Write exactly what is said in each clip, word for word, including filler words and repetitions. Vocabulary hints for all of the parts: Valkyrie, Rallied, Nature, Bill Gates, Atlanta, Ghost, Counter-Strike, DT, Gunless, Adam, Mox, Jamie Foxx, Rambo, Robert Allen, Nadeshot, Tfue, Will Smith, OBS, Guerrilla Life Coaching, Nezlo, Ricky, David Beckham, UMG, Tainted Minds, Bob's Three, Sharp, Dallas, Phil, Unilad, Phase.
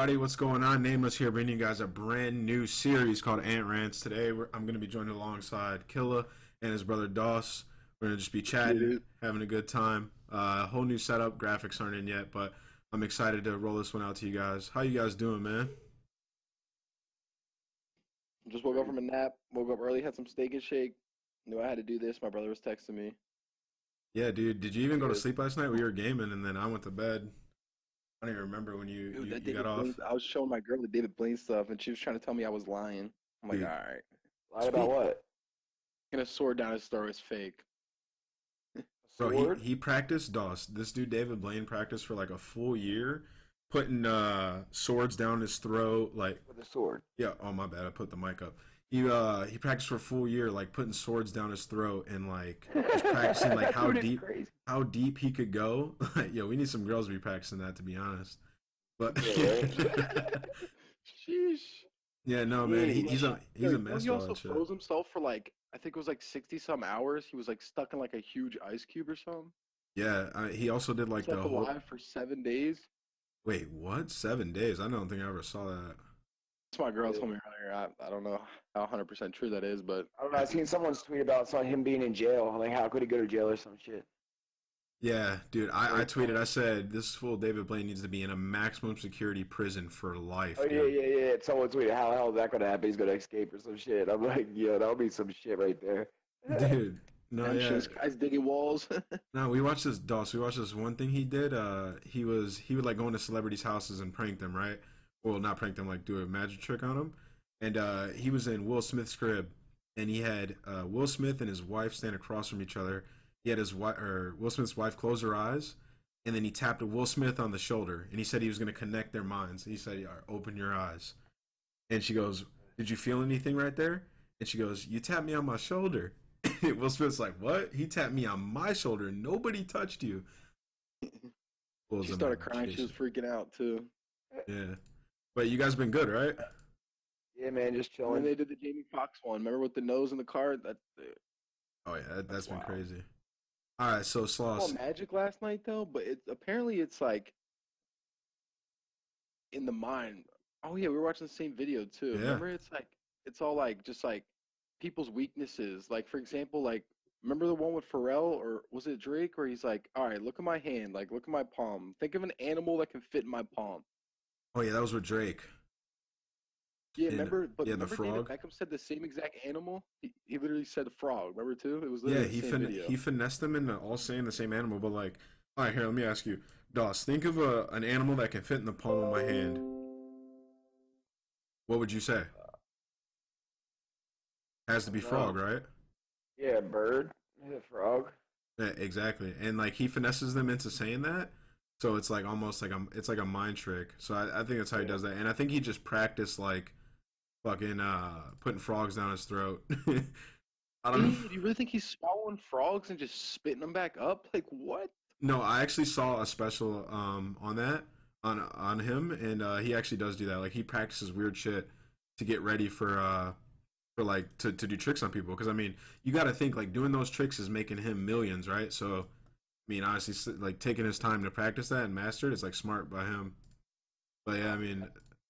everybody, what's going on? Nameless here, bringing you guys a brand new series called Ant Rants. Today, we're, I'm going to be joined alongside Killa and his brother Doss. We're going to just be chatting, having a good time. Uh, whole new setup, graphics aren't in yet, but I'm excited to roll this one out to you guys. How you guys doing, man? Just woke up from a nap, woke up early, had some steak and shake. Knew I had to do this, my brother was texting me. Yeah, dude, did you even go to sleep last night? We were gaming, and then I went to bed. I don't even remember when you, dude, you, you got off. Blaine, I was showing my girl the David Blaine stuff, and she was trying to tell me I was lying. I'm like, dude, all right. Lied about what? Gonna sword down his throat is fake. Bro, he, he practiced DOS. This dude, David Blaine, practiced for like a full year, putting uh, swords down his throat. Like, with a sword? Yeah, oh, my bad. I put the mic up. He, uh, he practiced for a full year, like, putting swords down his throat and, like, just practicing, like, how deep crazy. how deep he could go. Like, yo, we need some girls to be practicing that, to be honest. But yeah, sheesh. Yeah, no, man, he, he's a he's a mess. He also froze himself for, like, I think it was, like, sixty-some hours. He was, like, stuck in, like, a huge ice cube or something. Yeah, I, he also did, like, the alive whole... alive for seven days. Wait, what? Seven days? I don't think I ever saw that. That's my girl told me earlier. I, I don't know how one hundred percent true that is, but... I don't know. I've seen someone's tweet about him being in jail. Like, how could he go to jail or some shit? Yeah, dude. I, I tweeted. I said, this fool David Blaine needs to be in a maximum security prison for life. Oh, dude. yeah, yeah, yeah. Someone tweeted, how the hell is that going to happen? He's going to escape or some shit. I'm like, yo, that'll be some shit right there. Dude. No, I'm yeah. Sure this guy's digging walls. No, we watched this, Doss. We watched this one thing he did. Uh, he was, he would, like, go into celebrities' houses and prank them, right? Well, not prank them, like do a magic trick on them. And uh, he was in Will Smith's crib, and he had uh, Will Smith and his wife stand across from each other. He had his wife, or Will Smith's wife, close her eyes, and then he tapped Will Smith on the shoulder, and he said he was going to connect their minds. He said, all right, "Open your eyes," and she goes, "Did you feel anything right there?" And she goes, "You tapped me on my shoulder." Will Smith's like, "What? He tapped me on my shoulder. Nobody touched you." She started crying. She was freaking out too. Yeah. But you guys been good, right? Yeah, man, just chilling. And they did the Jamie Foxx one. Remember with the nose in the car? That, oh, yeah, that, that's wow. been crazy. All right, so Sloss. Magic last night, though, but it, apparently it's, like, in the mind. Oh, yeah, we were watching the same video, too. Yeah. Remember? It's, like, it's all, like, just, like, people's weaknesses. Like, for example, like, remember the one with Pharrell, or was it Drake, where he's like, all right, look at my hand. Like, look at my palm. Think of an animal that can fit in my palm. Oh, yeah, that was with Drake. Yeah, and, remember, but yeah, remember the frog? David Beckham said the same exact animal. He, he literally said the frog, remember, too? It was literally yeah, he the same video. Yeah, he finessed them into all saying the same animal, but like, all right, here, let me ask you. Doss, think of a, an animal that can fit in the palm of my hand. What would you say? Has to be frog, right? Yeah, bird. Yeah, frog. Yeah, exactly. And like, he finesses them into saying that. So it's like almost like a, it's like a mind trick. So I, I think that's how he does that. And I think he just practiced like fucking uh, putting frogs down his throat. I don't Dude, know. Do you really think he's swallowing frogs and just spitting them back up? Like what? No, I actually saw a special um, on that on on him, and uh, he actually does do that. Like he practices weird shit to get ready for uh, for like to to do tricks on people. Because I mean, you got to think like doing those tricks is making him millions, right? So. I mean, honestly, like, taking his time to practice that and master it is, like, smart by him. But, yeah, I mean,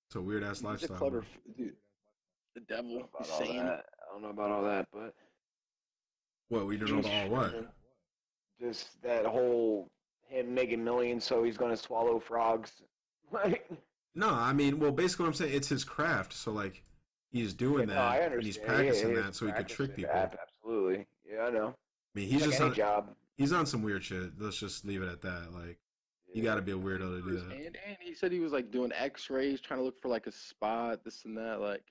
it's a weird-ass lifestyle. A clever, dude. The devil. I don't, that. I don't know about all that, but... What, we don't know about all what? Just that whole him making millions, so he's going to swallow frogs. Like... No, I mean, well, basically what I'm saying, it's his craft. So, like, he's doing yeah, that, no, I understand. And he's practicing yeah, yeah, that so he could trick people. That, absolutely. Yeah, I know. I mean, he's like just on a job. He's on some weird shit. Let's just leave it at that. Like, yeah. You got to be a weirdo to do that. And, and he said he was, like, doing x-rays, trying to look for, like, a spot, this and that. Like,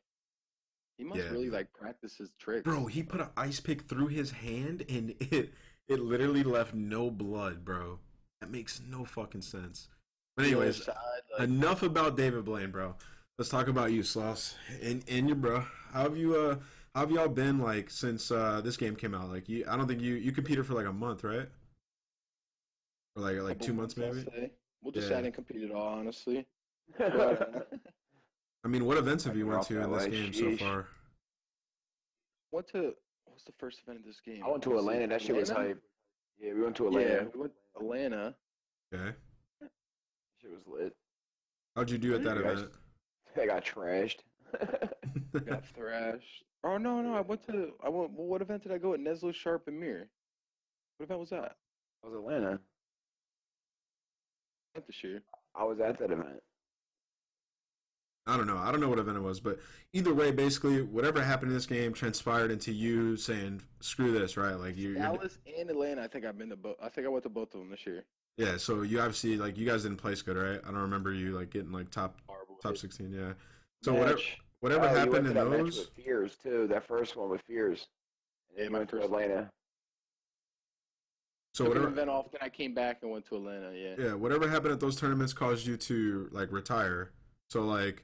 he must yeah. really, like, practice his tricks. Bro, he put an ice pick through his hand, and it it literally left no blood, bro. That makes no fucking sense. But anyways, side, like, enough about David Blaine, bro. Let's talk about you, Sloss, and, and your bro. How have you, uh... How have y'all been like since uh, this game came out? Like, you, I don't think you you competed for like a month, right? Or like like two months maybe. We'll just yeah. I didn't compete at all, honestly. But, I mean, what events have you I went to in this life. game Sheesh. so far? What to? What's the first event of this game? I went to Atlanta. That shit was hype. Yeah, we went to Atlanta. Yeah, we went to Atlanta. Okay. Shit was lit. How'd you do at that event? I got trashed. Got thrashed. Oh no, no! I went to I went. Well, what event did I go at? Nezlo, Sharp, and Mir. What event was that? I was Atlanta. This year. I was at that event. I don't know. I don't know what event it was, but either way, basically, whatever happened in this game transpired into you saying, "Screw this," right? Like you. Dallas you're... and Atlanta. I think I've been to both. I think I went to both of them this year. Yeah. So you obviously like you guys didn't place good, right? I don't remember you like getting like top Horrible top hit. sixteen. Yeah. So match. whatever whatever oh, happened you went to in that those. Match with Fierce too. That first one with Fierce. And yeah, my first Atlanta. One. So whatever event off, then I came back and went to Atlanta. Yeah. Yeah. Whatever happened at those tournaments caused you to like retire. So like.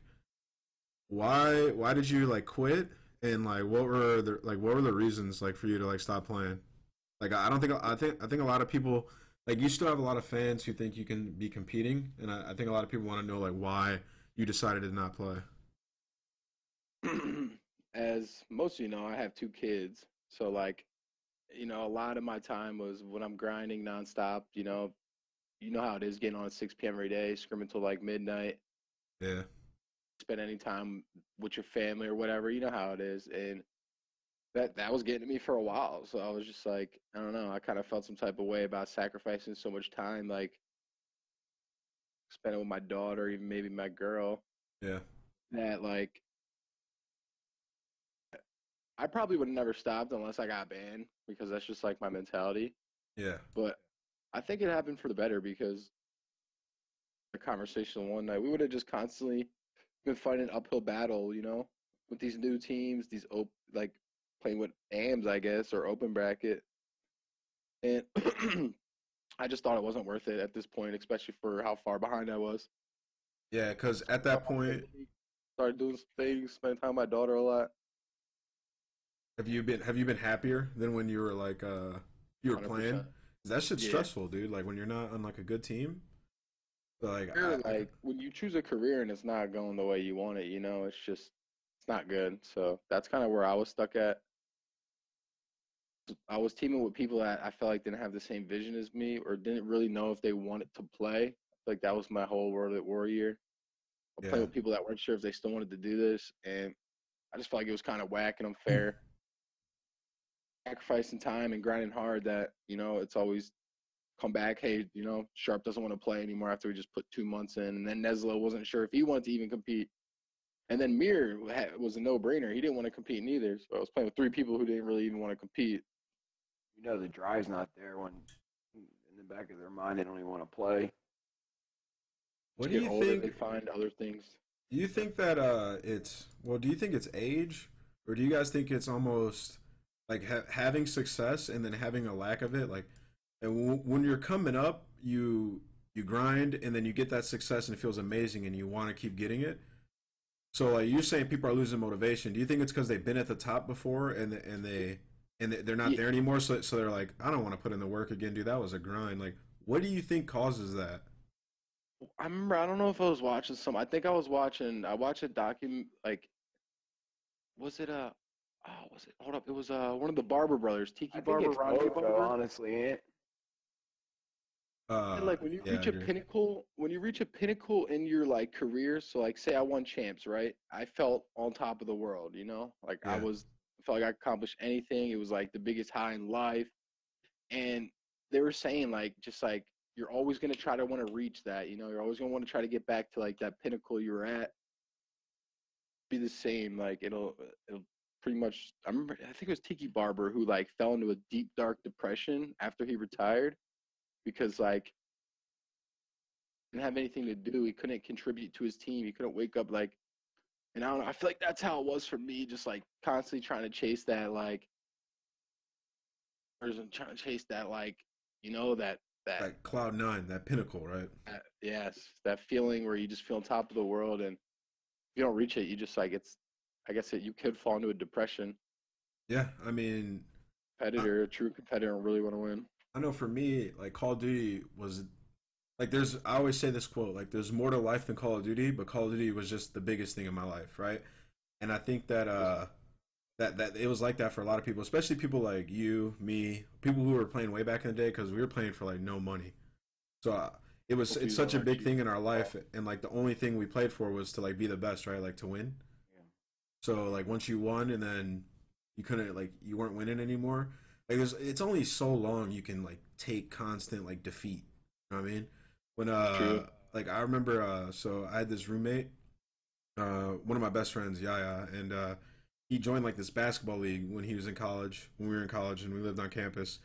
Why? Why did you like quit? And like, what were the like, what were the reasons like for you to like stop playing? Like, I don't think I think I think a lot of people like you still have a lot of fans who think you can be competing, and I, I think a lot of people want to know like why you decided to not play. As most of you know, I have two kids, so like, you know, a lot of my time was when I'm grinding nonstop. You know, you know how it is getting on at six P M every day, scrimming till like midnight. Yeah. Spend any time with your family or whatever, you know how it is, and that that was getting to me for a while. So I was just like, I don't know, I kind of felt some type of way about sacrificing so much time, like spending with my daughter, even maybe my girl. Yeah. That like, I probably would have never stopped unless I got banned, because that's just like my mentality. Yeah. But I think it happened for the better, because the conversation one night we would have just constantly been fighting an uphill battle, you know, with these new teams, these op like playing with A Ms, I guess, or open bracket. And I just thought it wasn't worth it at this point, especially for how far behind I was. Yeah, because at that point, started doing some things, spending time with my daughter a lot. Have you been Have you been happier than when you were like uh you were one hundred percent. Playing? That shit's yeah. stressful, dude. Like when you're not on like a good team. Like, I, like when you choose a career and it's not going the way you want it, you know, it's just it's not good. So that's kind of where I was stuck at. I was teaming with people that I felt like didn't have the same vision as me, or didn't really know if they wanted to play. Like that was my whole World at War year. I yeah. played with people that weren't sure if they still wanted to do this, and I just felt like it was kind of whack and unfair. Sacrificing time and grinding hard, that you know, it's always. Come back, hey, you know, Sharp doesn't want to play anymore after we just put two months in. And then Nezlo wasn't sure if he wanted to even compete. And then Mir was a no-brainer. He didn't want to compete neither. So I was playing with three people who didn't really even want to compete. You know the drive's not there when in the back of their mind they don't even want to play. What do you older, think? They find other things. Do you think that uh, it's – well, do you think it's age? Or do you guys think it's almost like ha having success and then having a lack of it? Like – and when you're coming up, you you grind, and then you get that success, and it feels amazing, and you want to keep getting it. So, like you're saying, people are losing motivation. Do you think it's because they've been at the top before, and and they and they're not yeah. there anymore? So, so they're like, I don't want to put in the work again, dude. That was a grind. Like, what do you think causes that? I remember. I don't know if I was watching some. I think I was watching. I watched a document. Like, was it a? Oh, was it? Hold up. It was uh one of the Barber brothers, Tiki I Barber, think it's Roger Barber. Though, honestly, it. Uh, like when you yeah, reach a pinnacle, when you reach a pinnacle in your like career, so like say I won champs, right? I felt on top of the world, you know, like yeah. I was I felt like I accomplished anything. It was like the biggest high in life, and they were saying like just like you're always gonna try to want to reach that, you know, you're always gonna want to try to get back to like that pinnacle you were at. Be the same, like it'll it'll pretty much. I remember I think it was Tiki Barber who like fell into a deep dark depression after he retired. Because, like, he didn't have anything to do. He couldn't contribute to his team. He couldn't wake up, like, and I don't know. I feel like that's how it was for me, just, like, constantly trying to chase that, like, person trying to chase that, like, you know, that. that like cloud nine, that pinnacle, right? That, yes, that feeling where you just feel on top of the world, and if you don't reach it, you just, like, it's, I guess it, you could fall into a depression. Yeah, I mean. Competitor, I a true competitor, really want to win. I know for me, like, Call of Duty was, like, there's, I always say this quote, like, there's more to life than Call of Duty, but Call of Duty was just the biggest thing in my life, right? And I think that, uh, that, that it was like that for a lot of people, especially people like you, me, people who were playing way back in the day, because we were playing for, like, no money. So I, it was it's such a big thing in our life, and like the only thing we played for was to like be the best, right? Like to win. Yeah. So like once you won, and then you couldn't, like you weren't winning anymore. Like there's, it's only so long you can like take constant like defeat. You know what I mean? When uh True. like I remember uh so I had this roommate, uh one of my best friends, Yaya, and uh he joined like this basketball league when he was in college, when we were in college and we lived on campus,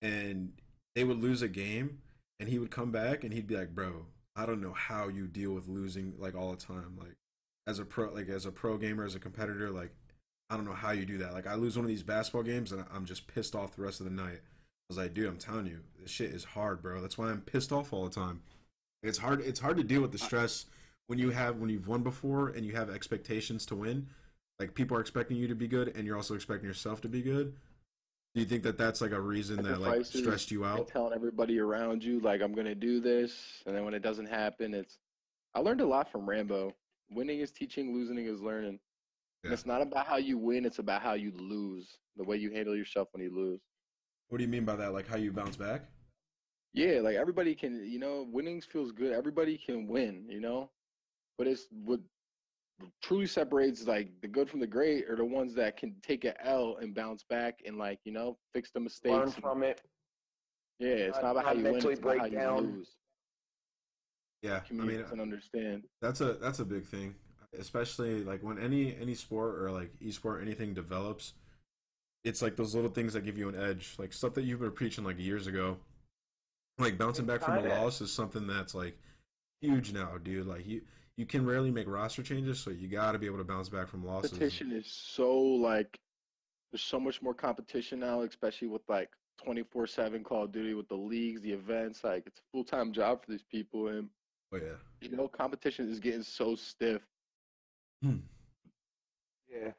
and they would lose a game and he would come back and he'd be like, bro, I don't know how you deal with losing like all the time. Like as a pro, like as a pro gamer, as a competitor, like I don't know how you do that. Like I lose one of these basketball games and I'm just pissed off the rest of the night. I was like, dude, I'm telling you, this shit is hard, bro. That's why I'm pissed off all the time. It's hard. It's hard to deal with the stress when you have, when you've won before and you have expectations to win. Like people are expecting you to be good, and you're also expecting yourself to be good. Do you think that that's like a reason that like stressed you out? Telling everybody around you, like, I'm gonna do this, and then when it doesn't happen, it's. I learned a lot from Rambo. Winning is teaching, losing is learning. Yeah. And it's not about how you win; it's about how you lose. The way you handle yourself when you lose. What do you mean by that? Like how you bounce back? Yeah, like everybody can, you know, winning feels good. Everybody can win, you know, but it's what truly separates like the good from the great are the ones that can take an L and bounce back and like, you know, fix the mistakes. Learn from it. Yeah, it's not, not about how you win, it's about how you lose. Yeah, I mean, I understand. That's a that's a big thing, especially like when any any sport or like esport, anything develops. It's like those little things that give you an edge, like stuff that you've been preaching like years ago. Like bouncing back from a loss is something that's like huge now, dude. Like you, you can rarely make roster changes, so you got to be able to bounce back from losses. Competition is so like, there's so much more competition now, especially with like twenty-four seven Call of Duty, with the leagues, the events. Like it's a full time job for these people, and oh yeah, you know, competition is getting so stiff. Hmm. Yeah,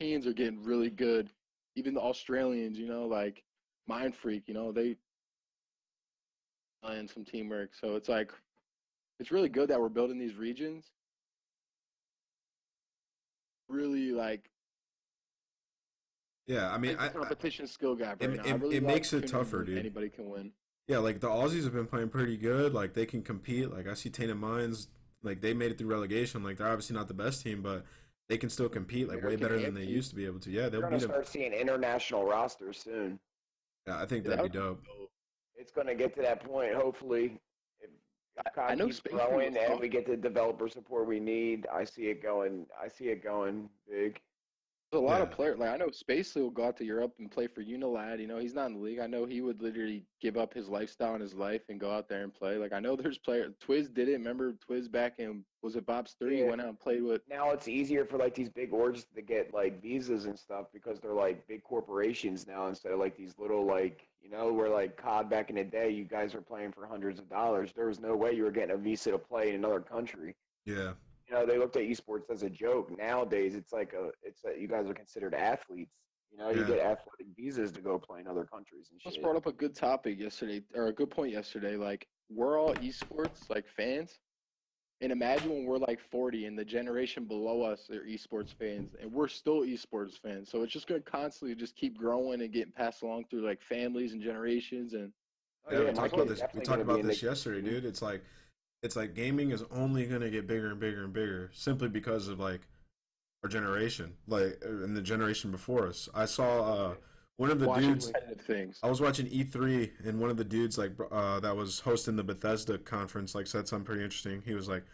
teams are getting really good. Even the Australians, you know, like MindFreak, you know, they and some teamwork. So it's like, it's really good that we're building these regions. Really like. Yeah, I mean, I, competition I, skill gap. Right it now. it, really it like makes it tougher, dude. Anybody can win. Yeah, like the Aussies have been playing pretty good. Like they can compete. Like I see Tainted Minds, like they made it through relegation. Like they're obviously not the best team, but they can still compete like way better than they used to be able to. Yeah, they'll be start seeing international rosters soon. Yeah, I think that'd be dope. It's gonna get to that point, hopefully. If I know keeps growing and we get the developer support we need, I see it going. I see it going big. There's a lot yeah. of players. Like I know Spacely will go out to Europe and play for Unilad. You know, he's not in the league. I know he would literally give up his lifestyle and his life and go out there and play. Like I know there's players. Twiz did it. Remember Twiz back in was it Bob's three? Yeah. Went out and played with. Now it's easier for like these big orgs to get like visas and stuff because they're like big corporations now instead of like these little like, you know, where like C O D back in the day you guys were playing for hundreds of dollars. There was no way you were getting a visa to play in another country. Yeah. You know, they looked at esports as a joke. Nowadays, it's like a, it's that you guys are considered athletes. You know, yeah. you get athletic visas to go play in other countries and shit. I just brought up a good topic yesterday, or a good point yesterday. Like, we're all esports, like, fans. And imagine when we're, like, forty and the generation below us are esports fans. And we're still esports fans. So it's just going to constantly just keep growing and getting passed along through, like, families and generations. And yeah, yeah, we talked about this, we talked about this yesterday, dude. It's like... It's like gaming is only going to get bigger and bigger and bigger simply because of like our generation, like and the generation before us. I saw uh, one of the watching dudes, things. I was watching E three and one of the dudes like uh, that was hosting the Bethesda conference like said something pretty interesting. He was like,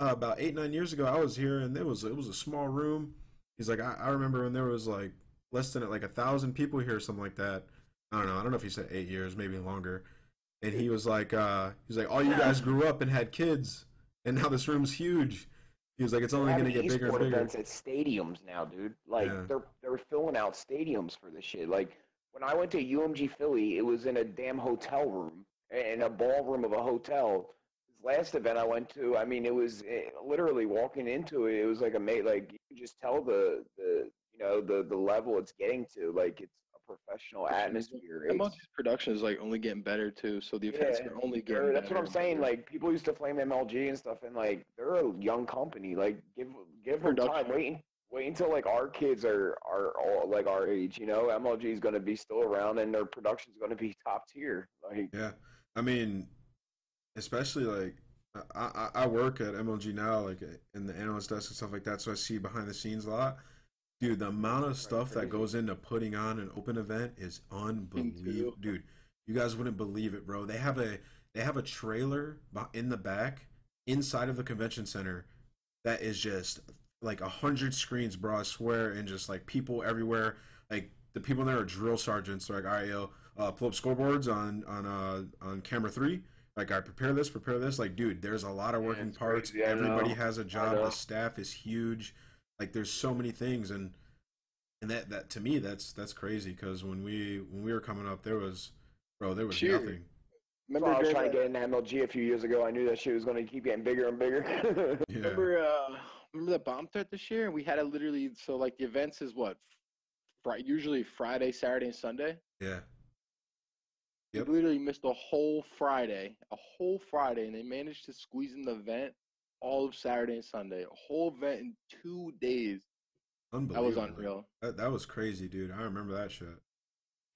uh, about eight, nine years ago, I was here and there was, it was a small room. He's like, I, I remember when there was like less than like a thousand people here or something like that. I don't know. I don't know if he said eight years, maybe longer. And he was like, uh, he was like, all you guys grew up and had kids, and now this room's huge. He was like, it's only going to get bigger and bigger. Events at stadiums now, dude. Like yeah. they're they're filling out stadiums for this shit. Like when I went to U M G Philly, it was in a damn hotel room, in a ballroom of a hotel. This last event I went to, I mean, it was it, literally walking into it. It was like a mate, like you can just tell the the you know the the level it's getting to. Like it's. Professional atmosphere. The most production is like only getting better too, so the events yeah, are only getting better. That's what I'm saying. Like people used to flame M L G and stuff, and like they're a young company. Like give give them time. Wait, wait until like our kids are are all like our age. You know, M L G is going to be still around, and their production's going to be top tier. Like yeah, I mean, especially like I, I work at M L G now, like in the analyst desk and stuff like that, so I see behind the scenes a lot. Dude, the amount of stuff that goes into putting on an open event is unbelievable. Dude, you guys wouldn't believe it, bro. They have a they have a trailer in the back inside of the convention center that is just like a hundred screens, bro. I swear, and just like people everywhere. Like the people in there are drill sergeants. They're like, all right, yo, uh, pull up scoreboards on on uh, on camera three. Like, all right, prepare this, prepare this. Like, dude, there's a lot of working yeah, parts. Crazy, Everybody know. has a job. The staff is huge. Like, there's so many things, and and that that to me, that's that's crazy. Because when we when we were coming up, there was, bro, there was Shoot. nothing. Remember, so I was trying to get in M L G a few years ago. I knew that shit was going to keep getting bigger and bigger. yeah. Remember, uh, remember the bomb threat this year? We had a literally so like the events is what, right? Usually Friday, Saturday, and Sunday. Yeah. Yep. They literally missed a whole Friday, a whole Friday, and they managed to squeeze in the event all of Saturday and Sunday, a whole event in two days. Unbelievable. That was unreal. That, that was crazy, dude. I remember that shit.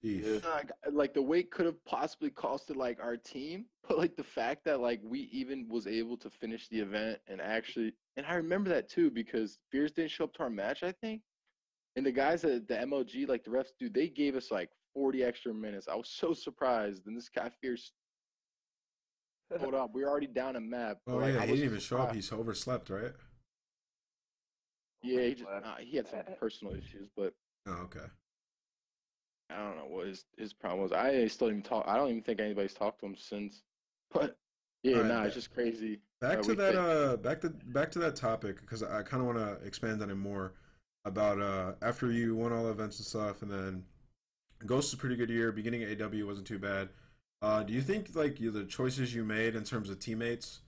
Jeez. Like, like the weight could have possibly costed like our team, but like the fact that like we even was able to finish the event and actually, and I remember that too because Fierce didn't show up to our match, I think, and the guys at the M L G, like the refs, dude, they gave us like forty extra minutes. I was so surprised. And this guy Fierce hold up. We were already down a map. Oh, like, yeah. He didn't even show up. He's overslept, right? Yeah, he just nah, he had some personal issues, but oh, okay. I don't know what his his problem was. I still didn't even talk. I don't even think anybody's talked to him since. But yeah, right, nah, back, it's just crazy. Back to that. Think. Uh, back to back to that topic because I kind of want to expand on it more about uh after you won all the events and stuff, and then. Ghost is a pretty good year. Beginning of A W wasn't too bad. Uh, do you think like you, the choices you made in terms of teammates,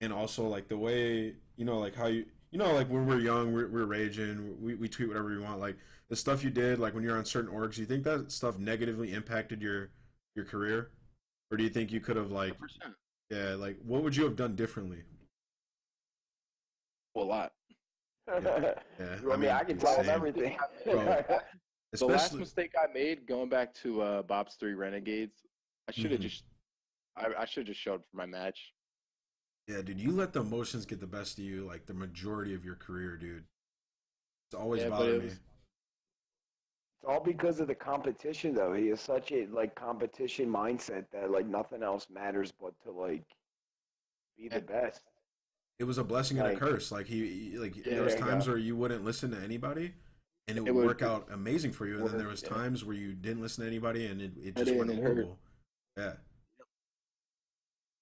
and also like the way you know, like how you you know, like when we're young, we're, we're raging, we we tweet whatever we want. Like the stuff you did, like when you're on certain orgs, do you think that stuff negatively impacted your your career, or do you think you could have like, one hundred percent. Yeah, like what would you have done differently? A lot. Yeah, yeah. I mean, I can tell them everything. Bro, Especially... The last mistake I made, going back to uh, Bob's Three Renegades, I should have mm-hmm. just, I, I should have just showed for my match. Yeah, dude, you let the emotions get the best of you, like the majority of your career, dude. It's always yeah, bothered it was... me. It's all because of the competition, though. He has such a like competition mindset that like nothing else matters but to like be the best. It was a blessing like, and a curse. Like he, he like yeah, there was there times you where you wouldn't listen to anybody. And it would, it would work out amazing for you. And then there was times where you didn't listen to anybody, and it, it just went horrible. Yeah.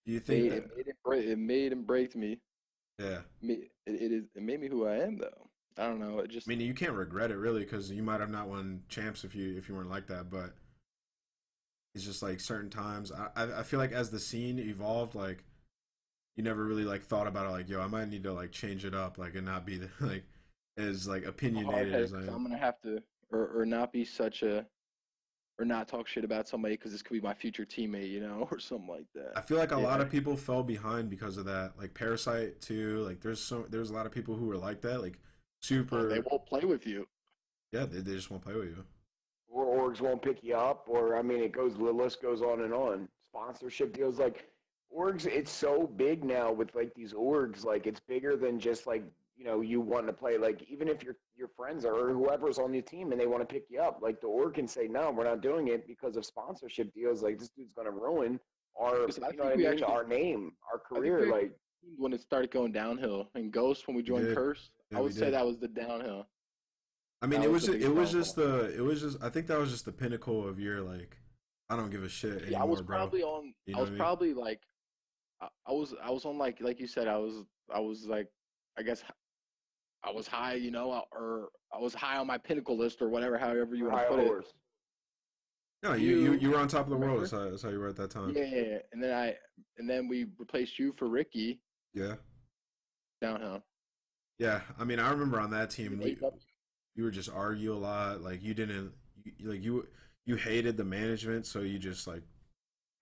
Do you think it made, that... it, made and break, it made and break me? Yeah. It, it is. It made me who I am, though. I don't know. It just. I mean, you can't regret it really, because you might have not won champs if you if you weren't like that. But it's just like certain times. I I feel like as the scene evolved, like you never really like thought about it. Like, yo, I might need to like change it up, like, and not be the, like. As like opinionated as I am. I'm gonna have to, or or not be such a, or not talk shit about somebody because this could be my future teammate, you know, or something like that. I feel like a yeah. lot of people fell behind because of that, like Parasite too. Like there's so there's a lot of people who were like that, like super. They won't play with you. Yeah, they they just won't play with you. Or orgs won't pick you up, or I mean, it goes the list goes on and on. Sponsorship deals, like orgs. It's so big now with like these orgs, like it's bigger than just like. You know, you want to play, like, even if your your friends are, or whoever's on your team and they want to pick you up, like, the org can say, no, we're not doing it because of sponsorship deals. Like, this dude's going to ruin our, you know, I mean, actually, our name, our career. Like, when it started going downhill, and Ghost, when we joined we Curse, yeah, I would say that was the downhill. I mean, that it was, was just, it was just the, it was just, I think that was just the pinnacle of your, like, I don't give a shit anymore, yeah, I was probably bro. on, you know I was probably, mean? like, I, I was, I was on, like, like you said, I was, I was, like, I guess, I was high, you know, or I was high on my pinnacle list or whatever, however you want to put it. No, you, you, you were on top of the world. That's how, that's how you were at that time. Yeah, yeah, yeah. And then I, and then we replaced you for Ricky. Yeah. Downhill. Yeah, I mean, I remember on that team, we, you were just argue a lot. Like you didn't, you, like you, you hated the management, so you just like,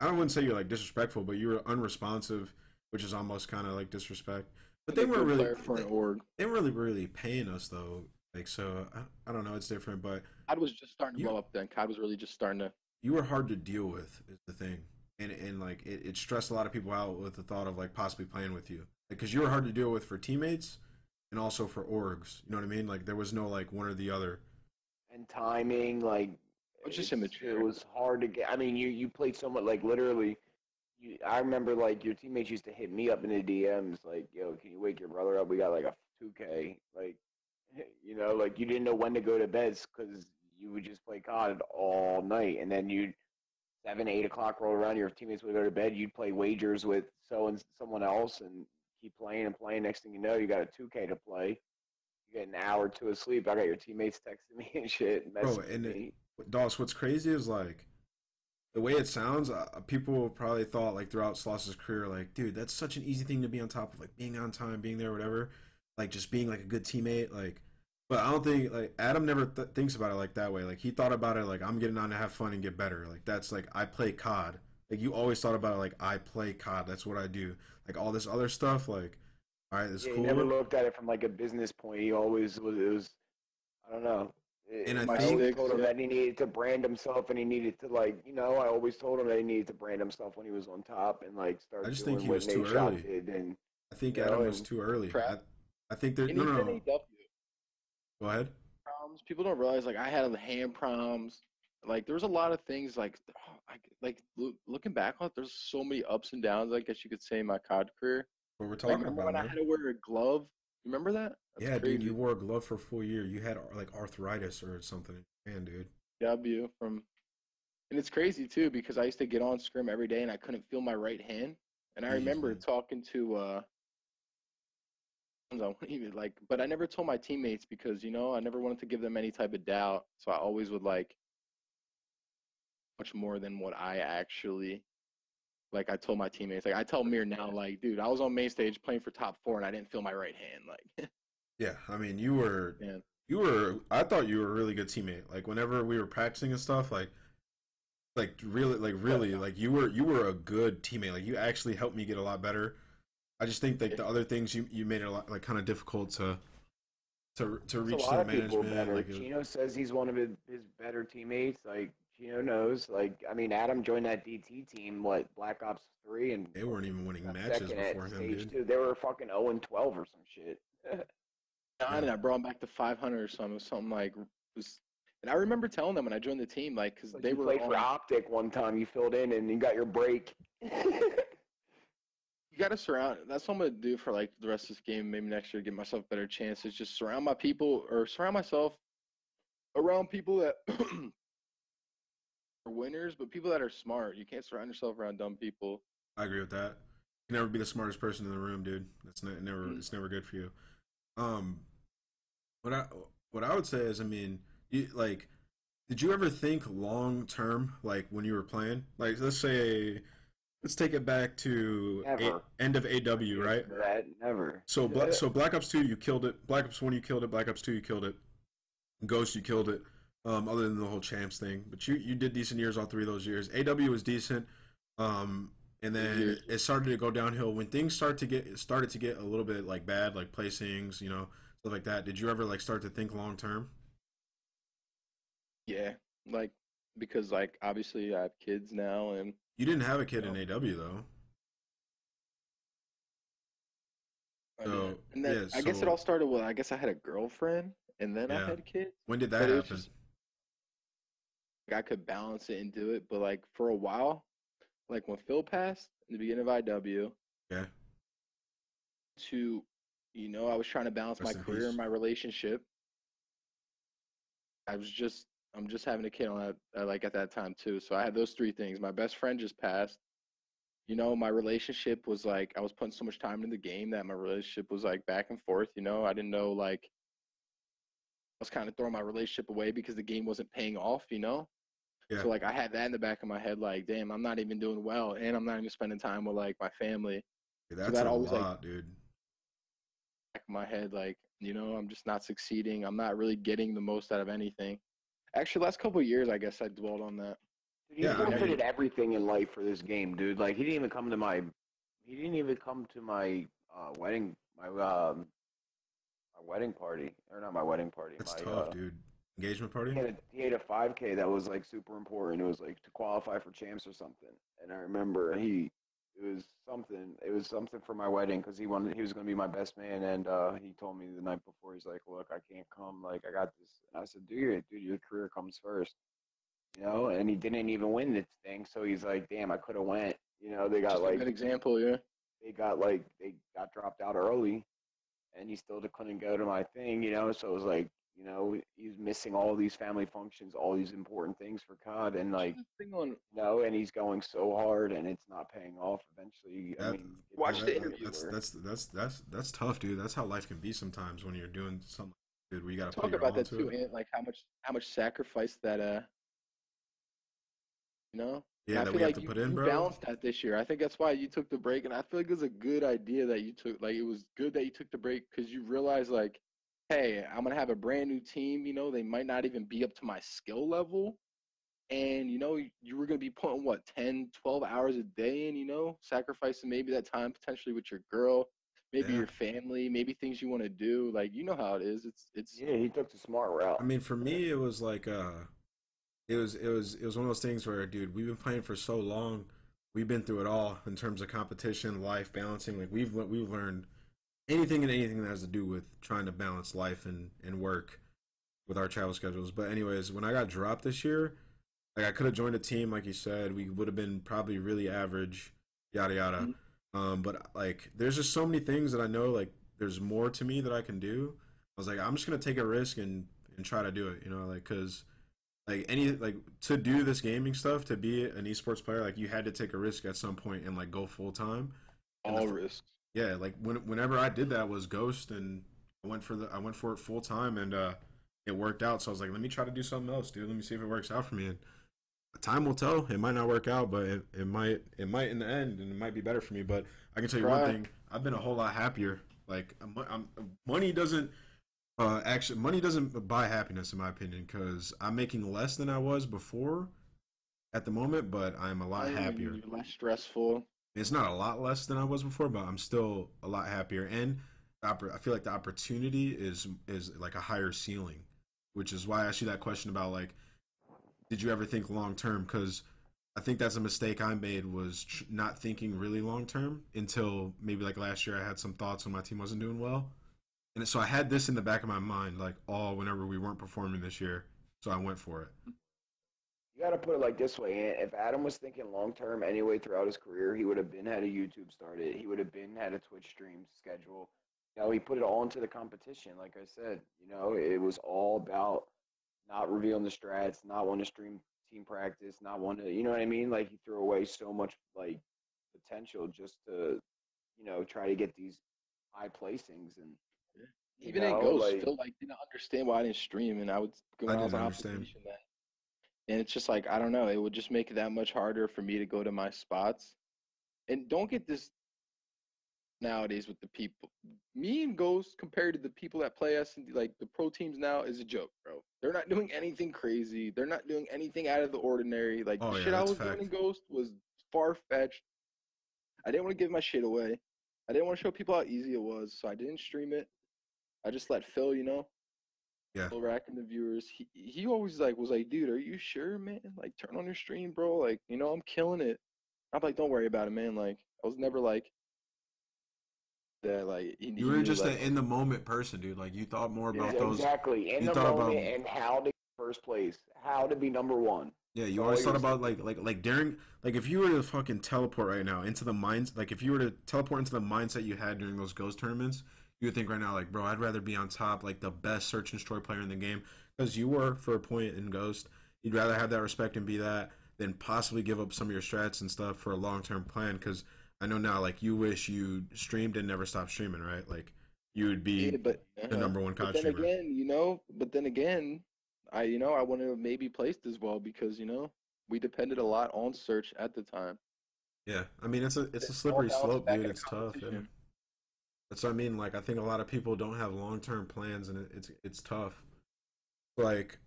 I don't want to say you're like disrespectful, but you were unresponsive, which is almost kind of like disrespect. But they weren't really for an org. They weren't really, really paying us though. Like so, I, I don't know. It's different, but I was just starting to blow up then. C O D was really just starting to. You were hard to deal with, is the thing, and, and like it, it stressed a lot of people out with the thought of like possibly playing with you, because you were hard to deal with for teammates and also for orgs. You know what I mean? Like there was no like one or the other. And timing, like it was just immature. It was hard to get. I mean, you you played so much, like literally. You, I remember like your teammates used to hit me up in the D Ms, like, "Yo, can you wake your brother up? We got like a two K." Like, you know, like you didn't know when to go to bed because you would just play C O D all night, and then you seven, eight o'clock roll around, your teammates would go to bed. You'd play wagers with so and someone else, and keep playing and playing. Next thing you know, you got a two K to play. You get an hour or two of sleep. I got your teammates texting me and shit. Bro, and it, Doss, what's crazy is like the way it sounds. Uh, people probably thought like throughout Sloss's career, like, dude, that's such an easy thing to be on top of, like being on time, being there, whatever, like just being like a good teammate, like. But I don't think like Adam never th thinks about it like that way. Like he thought about it like I'm getting on to have fun and get better. Like that's like I play C O D. Like you always thought about it like I play C O D. That's what I do. Like all this other stuff. Like all right, this yeah, cool. He never looked at it from like a business point. He always was. It was I don't know. It, and I think, always told him yeah. that he needed to brand himself, and he needed to like you know I always told him that he needed to brand himself when he was on top and like start. I just doing think he was too early. Did and, I think Adam know, was too early. I, I think there no no. no. Go ahead. Proms. People don't realize, like, I had hand proms. Like, there was a lot of things, like, like looking back on it, there's so many ups and downs, I guess you could say, in my C O D career. But we're talking like, remember about when man. I had to wear a glove? Remember that? That's yeah, crazy. Dude, you wore a glove for a full year. You had, like, arthritis or something. Man, dude. A W from – and it's crazy, too, because I used to get on scrim every day, and I couldn't feel my right hand. And I Jeez, remember man. talking to uh, – I wouldn't even like, but I never told my teammates because you know I never wanted to give them any type of doubt. So I always would like much more than what I actually like. I told my teammates, like I tell Mir now, like dude, I was on main stage playing for top four and I didn't feel my right hand. Like, yeah, I mean you were, yeah. you were. I thought you were a really good teammate. Like whenever we were practicing and stuff, like, like really, like really, like you were, you were a good teammate. Like you actually helped me get a lot better. I just think like the other things you you made it a lot, like kind of difficult to to to reach a lot of people better. Like, Chino says he's one of his, his better teammates. Like Chino knows. Like I mean, Adam joined that D T team what Black Ops three, and they weren't even winning matches before him. Dude. Two. They were fucking zero and twelve or some shit. yeah. And I brought him back to five hundred or something. Something like was. And I remember telling them when I joined the team, like because like they were played on. for Optic one time. You filled in and you got your break. You gotta surround. That's what I'm gonna do for like the rest of this game. Maybe next year, give myself a better chance. Is just surround my people or surround myself around people that are winners, but people that are smart. You can't surround yourself around dumb people. I agree with that. You can never be the smartest person in the room, dude. That's not, never. Mm-hmm. It's never good for you. Um, what I what I would say is, I mean, you, like, did you ever think long term, like when you were playing? Like, let's say. Let's take it back to a, end of A W, right? That never. So, bla so Black Ops two, you killed it. Black Ops one, you killed it. Black Ops two, you killed it. Ghost, you killed it. Um, other than the whole champs thing, but you you did decent years all three of those years. A W was decent, um, and then it started to go downhill when things start to get started to get a little bit like bad, like placings, you know, stuff like that. Did you ever like start to think long term? Yeah, like because like obviously I have kids now and. You didn't have a kid no. in A W though. I so, and then, yeah, I so, guess it all started with I guess I had a girlfriend and then yeah. I had kids. When did that but happen? Just, like, I could balance it and do it, but like for a while, like when Phil passed in the beginning of I W. Yeah. To, you know, I was trying to balance Rest my career peace. and my relationship. I was just. I'm just having a kid on that, like at that time too. So I had those three things. My best friend just passed. You know, my relationship was like I was putting so much time into the game that my relationship was like back and forth. You know, I didn't know like I was kind of throwing my relationship away because the game wasn't paying off. You know, yeah. So like I had that in the back of my head, like, damn, I'm not even doing well, and I'm not even spending time with like my family. Yeah, that's so that a always, lot, like, dude. Back of my head, like you know, I'm just not succeeding. I'm not really getting the most out of anything. Actually, last couple of years, I guess I dwelled on that. Dude, yeah, he did everything in life for this game, dude. Like he didn't even come to my, he didn't even come to my uh, wedding, my um, my wedding party, or not my wedding party. That's my, tough, uh, dude. Engagement party? He had, a, he had a five K that was like super important. It was like to qualify for champs or something. And I remember he, it was something, it was something for my wedding because he wanted, he was going to be my best man. And uh, he told me the night before, he's like, look, I can't come. Like, I got this. And I said, dude, your, dude, your career comes first. You know, and he didn't even win this thing. So he's like, damn, I could have went. You know, they got just like. A good example, yeah. They got like, they got dropped out early. And he still couldn't go to my thing, you know. So it was like, you know, he's missing all these family functions, all these important things for C O D, and like, you no, know, and he's going so hard, and it's not paying off. Eventually, that, I mean, watch that, the interview. That's, that's that's that's that's tough, dude. That's how life can be sometimes when you're doing something, dude. We gotta talk put about that to too, it. Ant, like how much how much sacrifice that, uh, you know. Yeah, and that I feel we have like to you, put in, bro. You balanced that this year. I think that's why you took the break, and I feel like it was a good idea that you took. Like, it was good that you took the break because you realized, like, hey, I'm going to have a brand new team. You know, they might not even be up to my skill level. And, you know, you were going to be putting, what, ten, twelve hours a day in, you know, sacrificing maybe that time potentially with your girl, maybe yeah. your family, maybe things you want to do. Like, you know how it is. It's it's. Yeah, he took the smart route. I mean, for me, it was like uh... – It was it was it was one of those things where, dude, we've been playing for so long, we've been through it all in terms of competition, life, balancing. Like we've we've learned anything and anything that has to do with trying to balance life and and work with our travel schedules. But anyways, when I got dropped this year, like I could have joined a team, like you said, we would have been probably really average, yada yada. Mm-hmm. Um, but like, there's just so many things that I know like there's more to me that I can do. I was like, I'm just gonna take a risk and and try to do it, you know, like because. Like any like to do this gaming stuff, to be an esports player, like you had to take a risk at some point and like go full time. All risks. Yeah, like when whenever I did that was Ghost, and I went for the I went for it full time, and uh, it worked out. So I was like, let me try to do something else, dude. Let me see if it works out for me. And time will tell. It might not work out, but it, it might it might in the end, and it might be better for me. But I can tell you right. one thing: I've been a whole lot happier. Like I'm, I'm, money doesn't. Uh, actually, money doesn't buy happiness, in my opinion, because I'm making less than I was before at the moment, but I'm a lot happier. You're less stressful. It's not a lot less than I was before, but I'm still a lot happier. And I feel like the opportunity is is like a higher ceiling, which is why I asked you that question about, like, did you ever think long-term? Because I think that's a mistake I made, was tr not thinking really long-term until maybe like last year. I had some thoughts when my team wasn't doing well. And so I had this in the back of my mind, like, oh, whenever we weren't performing this year, so I went for it. You got to put it like this way, Ant. If Adam was thinking long-term anyway throughout his career, he would have been had a YouTube started. He would have been had a Twitch stream schedule. You know, he put it all into the competition, like I said. You know, it was all about not revealing the strats, not wanting to stream team practice, not wanting to, you know what I mean? Like, he threw away so much, like, potential just to, you know, try to get these high placings and, You Even know, in Ghost, like, Phil like didn't understand why I didn't stream, and I would go I on opposition that, and it's just like I don't know. It would just make it that much harder for me to go to my spots. And don't get this nowadays with the people. Me and Ghost compared to the people that play us, and like the pro teams now, is a joke, bro. They're not doing anything crazy. They're not doing anything out of the ordinary. Like oh, the yeah, shit I was fact. doing in Ghost was far fetched. I didn't want to give my shit away. I didn't want to show people how easy it was, so I didn't stream it. I just let Phil, you know, yeah. Phil racking the viewers. He he always like was like, dude, are you sure, man? Like, turn on your stream, bro. Like, you know, I'm killing it. I'm like, don't worry about it, man. Like, I was never like that. Like, he, you were he, just like, an in the moment person, dude. Like, you thought more about yeah, those exactly in the moment about, and how to get first place, how to be number one. Yeah, you always thought about like like like during like if you were to fucking teleport right now into the minds, like if you were to teleport into the mindset you had during those Ghost tournaments. You think right now, like, bro, I'd rather be on top, like the best search and destroy player in the game, because you were for a point in Ghost. You'd rather have that respect and be that than possibly give up some of your strats and stuff for a long-term plan. Because I know now, like, you wish you streamed and never stopped streaming, right? Like, you would be yeah, but, uh, the number one C O D streamer. But then again, you know, but then again, I, you know, I wanted to maybe placed as well because you know we depended a lot on search at the time. Yeah, I mean, it's a it's a slippery slope, dude. It's tough. Yeah. That's what I mean. Like, I think a lot of people don't have long-term plans, and it's it's tough. Like,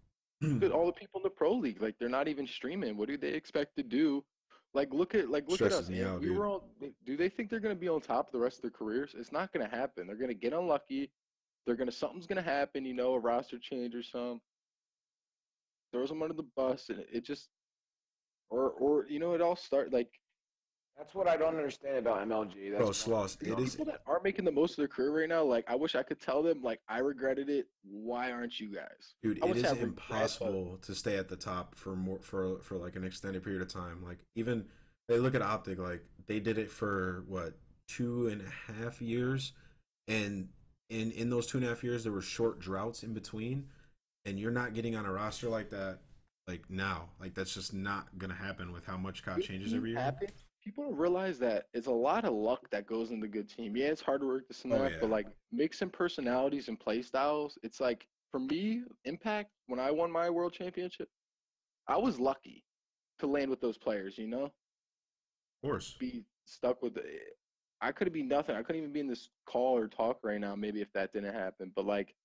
look at all the people in the pro league, like they're not even streaming. What do they expect to do? Like, look at like look at us. Out, we dude. were on. Do they think they're gonna be on top of the rest of their careers? It's not gonna happen. They're gonna get unlucky. They're gonna something's gonna happen. You know, a roster change or some. throws them under the bus, and it, it just, or or you know, it all start like. That's what I don't understand about M L G. That's Bro, Sloss, it is people that aren't making the most of their career right now. Like, I wish I could tell them, like, I regretted it. Why aren't you guys? Dude, it is impossible to stay at the top for more for for like an extended period of time. Like, even they look at Optic, like they did it for what two and a half years, and in in those two and a half years there were short droughts in between, and you're not getting on a roster like that like now. Like, that's just not gonna happen with how much C O D changes every year. Happens. People don't realize that it's a lot of luck that goes into a good team. Yeah, it's hard work, this and that, oh, yeah. but like mixing personalities and play styles, it's like, for me, Impact, when I won my world championship, I was lucky to land with those players, you know? Of course. Be stuck with it. I could have been nothing. I couldn't even be in this call or talk right now, maybe, if that didn't happen. But like,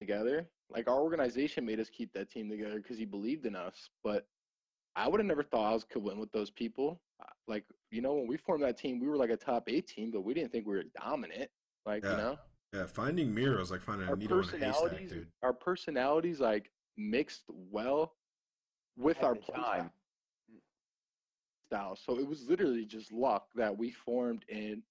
together, like our organization made us keep that team together because he believed in us, but I would have never thought I was, could win with those people. Like, you know, when we formed that team, we were like a top eight team, but we didn't think we were dominant. Like, yeah. you know? Yeah, finding Mir was like finding our a needle in a haystack, dude. Our personalities, like, mixed well with At our play style. So it was literally just luck that we formed. And,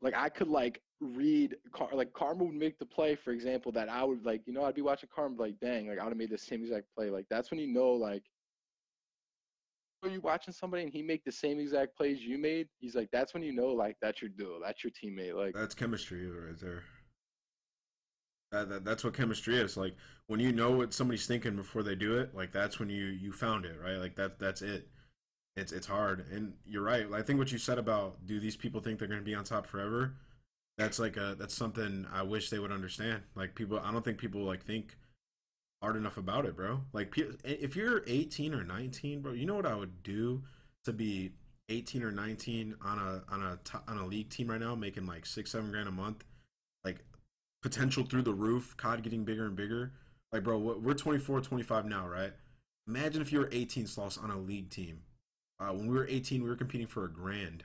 like, I could, like, read, Car like, Karma would make the play, for example, that I would, like, you know, I'd be watching Karma, like, dang, like, I would have made the same exact play. Like, that's when you know, like, you watching somebody and he make the same exact plays you made, he's like, that's when you know, like, that's your duo, that's your teammate. Like, that's chemistry right there. That, that, that's what chemistry is. Like, when you know what somebody's thinking before they do it, like, that's when you you found it, right? Like, that that's it. It's it's hard, and you're right. I think what you said about, do these people think they're going to be on top forever? That's like a that's something I wish they would understand. Like, people, I don't think people like think hard enough about it, bro. Like, if you're eighteen or nineteen, bro, you know what I would do to be eighteen or nineteen on a on a on a league team right now, making like six seven grand a month, like potential through the roof. C O D getting bigger and bigger. Like, bro, we're twenty-four, twenty-five now, right? Imagine if you were eighteen, Sloss, on a league team. Uh, when we were eighteen, we were competing for a grand.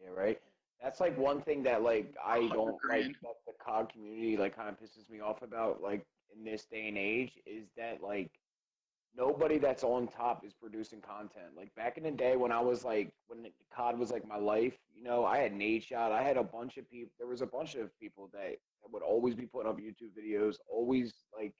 Yeah, right. That's, like, one thing that, like, I don't like that the C O D community, like, kind of pisses me off about, like, in this day and age, is that, like, nobody that's on top is producing content. Like, back in the day when I was, like, when C O D was, like, my life, you know, I had Nadeshot. I had a bunch of people. There was a bunch of people that, that would always be putting up YouTube videos, always, like,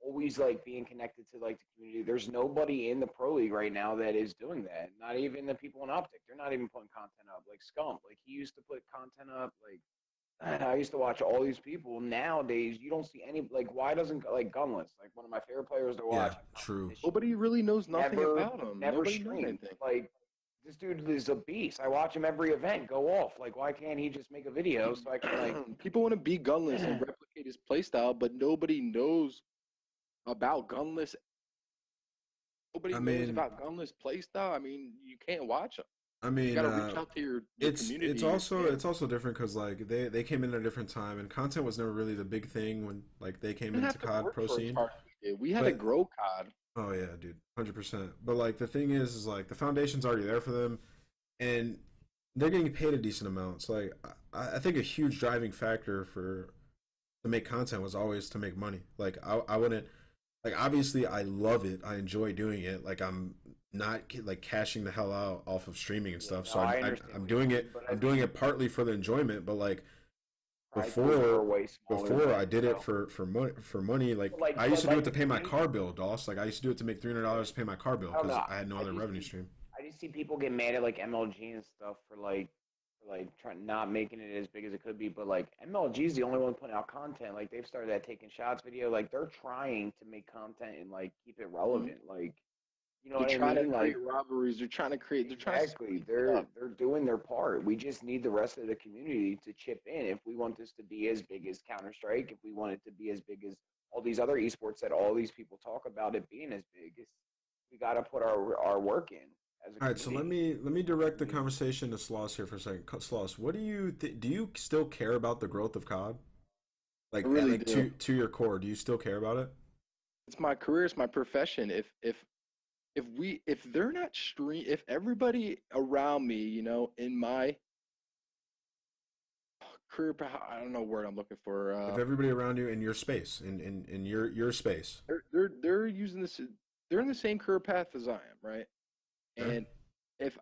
always, like, being connected to, like, the community. There's nobody in the pro league right now that is doing that. Not even the people in Optic. They're not even putting content up. Like, Scump, like, he used to put content up. Like, I used to watch all these people. Nowadays, you don't see any, like, why doesn't, like, Gunless, like, one of my favorite players to watch. Yeah, true. Nobody really knows nothing never, about him. Never streamed. Like, this dude is a beast. I watch him every event go off. Like, why can't he just make a video so I can, like. People want to be Gunless and replicate his playstyle, but nobody knows about Gunless. Nobody I mean, knows about Gunless playstyle. I mean, you can't watch them. I mean, you gotta uh, reach out to your, your it's, community. It's also it's also different because, like, they they came in at a different time, and content was never really the big thing when, like, they came into C O D pro scene. We had but, to grow C O D. Oh yeah, dude, hundred percent. But, like, the thing is, is like the foundation's already there for them, and they're getting paid a decent amount. So, like, I, I think a huge driving factor for to make content was always to make money. Like, I I wouldn't. Like, obviously, I love it. I enjoy doing it. Like, I'm not, like, cashing the hell out off of streaming and stuff. Yeah, so no, I'm, I I, I'm doing it. I'm doing it partly for the enjoyment. But, like, before, before I did it for for money. For money, like, like I used to like, do it to pay my car bill, Doss. Like, I used to do it to make three hundred dollars to pay my car bill because I, I had no I other revenue see, stream. I just see people get mad at, like, M L G and stuff for, like, for, like, trying not making it as big as it could be. But, like, M L G is the only one putting out content. Like, they've started that taking shots video. Like, they're trying to make content and, like, keep it relevant. Like, you know, they're what trying I mean? to create like, robberies. They're trying to create. They're exactly. Trying to they're they're doing their part. We just need the rest of the community to chip in if we want this to be as big as Counter-Strike. If we want it to be as big as all these other esports that all these people talk about it being as big, it's, we got to put our our work in. All right, so let me let me direct the conversation to Sloss here for a second. Sloss, what do you th do? You still care about the growth of C O D, like, I really like do. to to your core? Do you still care about it? It's my career. It's my profession. If if if we if they're not stream, if everybody around me, you know, in my career path. I don't know what word I'm looking for. Uh, if everybody around you in your space, in in, in your your space, they're, they're they're using this. They're in the same career path as I am, right? Sure. And if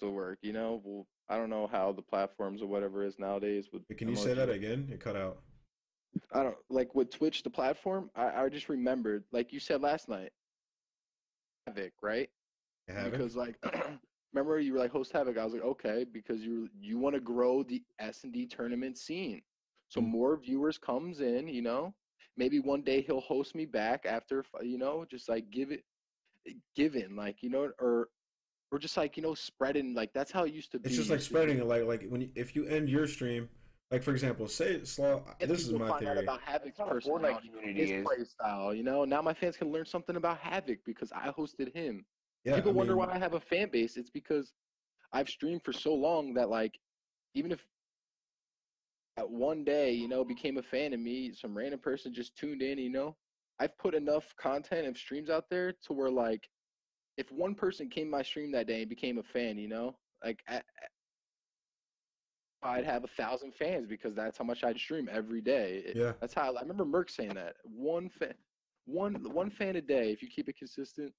it'll work, you know, well, I don't know how the platforms or whatever is nowadays. With can you M L G. Say that again? It cut out. I don't like with Twitch the platform. I I just remembered, like you said last night, Havoc, right? Havoc? Because like. Remember, you were like, host Havoc. I was like, okay, because you you want to grow the S and D tournament scene. So more viewers comes in, you know. Maybe one day he'll host me back after, you know, just like give it, give in, like, you know, or or just like, you know, spreading. Like, that's how it used to be. It's just like spreading it. Like, like when you, if you end your stream, like, for example, say, Slaw, this is my theory. About Havoc's personality, his play style, you know. Now my fans can learn something about Havoc because I hosted him. Yeah, people I mean, wonder why I have a fan base. It's because I've streamed for so long that, like, even if at one day, you know, became a fan of me, some random person just tuned in, you know, I've put enough content and streams out there to where, like, if one person came to my stream that day and became a fan, you know, like, I, I'd have a thousand fans because that's how much I'd stream every day. Yeah. That's how I, I remember Merc saying that. One fan, one, one fan a day, if you keep it consistent.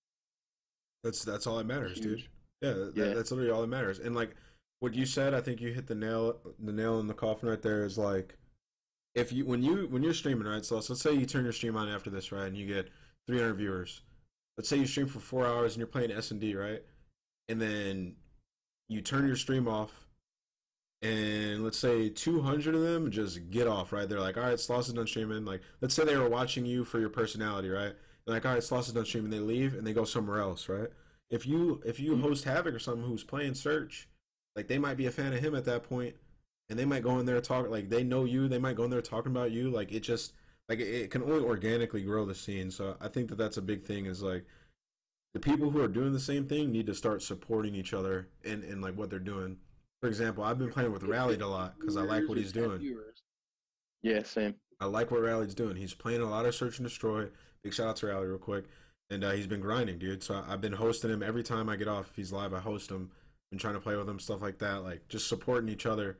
That's that's all that matters, dude. Yeah, that, yeah, that's literally all that matters. And like what you said, I think you hit the nail the nail in the coffin right there. Is like if you when you when you're streaming, right? So, so let's say you turn your stream on after this, right? And you get three hundred viewers. Let's say you stream for four hours and you're playing S and D, right? And then you turn your stream off, and let's say two hundred of them just get off, right? They're like, all right, Sloss is done streaming. Like, let's say they were watching you for your personality, right? Like, all right, Sloss is done streaming, they leave and they go somewhere else, right? If you if you host Havoc or someone who's playing Search, like, they might be a fan of him at that point, and they might go in there talk like they know you. They might go in there talking about you. Like, it just like it, it can only organically grow the scene. So I think that that's a big thing. Is like the people who are doing the same thing need to start supporting each other and and like what they're doing. For example, I've been playing with Rallied a lot because I like what he's doing. Yeah, same. I like what Rallied's doing. He's playing a lot of Search and Destroy. Big shout out to Rallied real quick. And uh, he's been grinding, dude. So I've been hosting him every time I get off. If he's live, I host him. Been trying to play with him, stuff like that. Like, just supporting each other.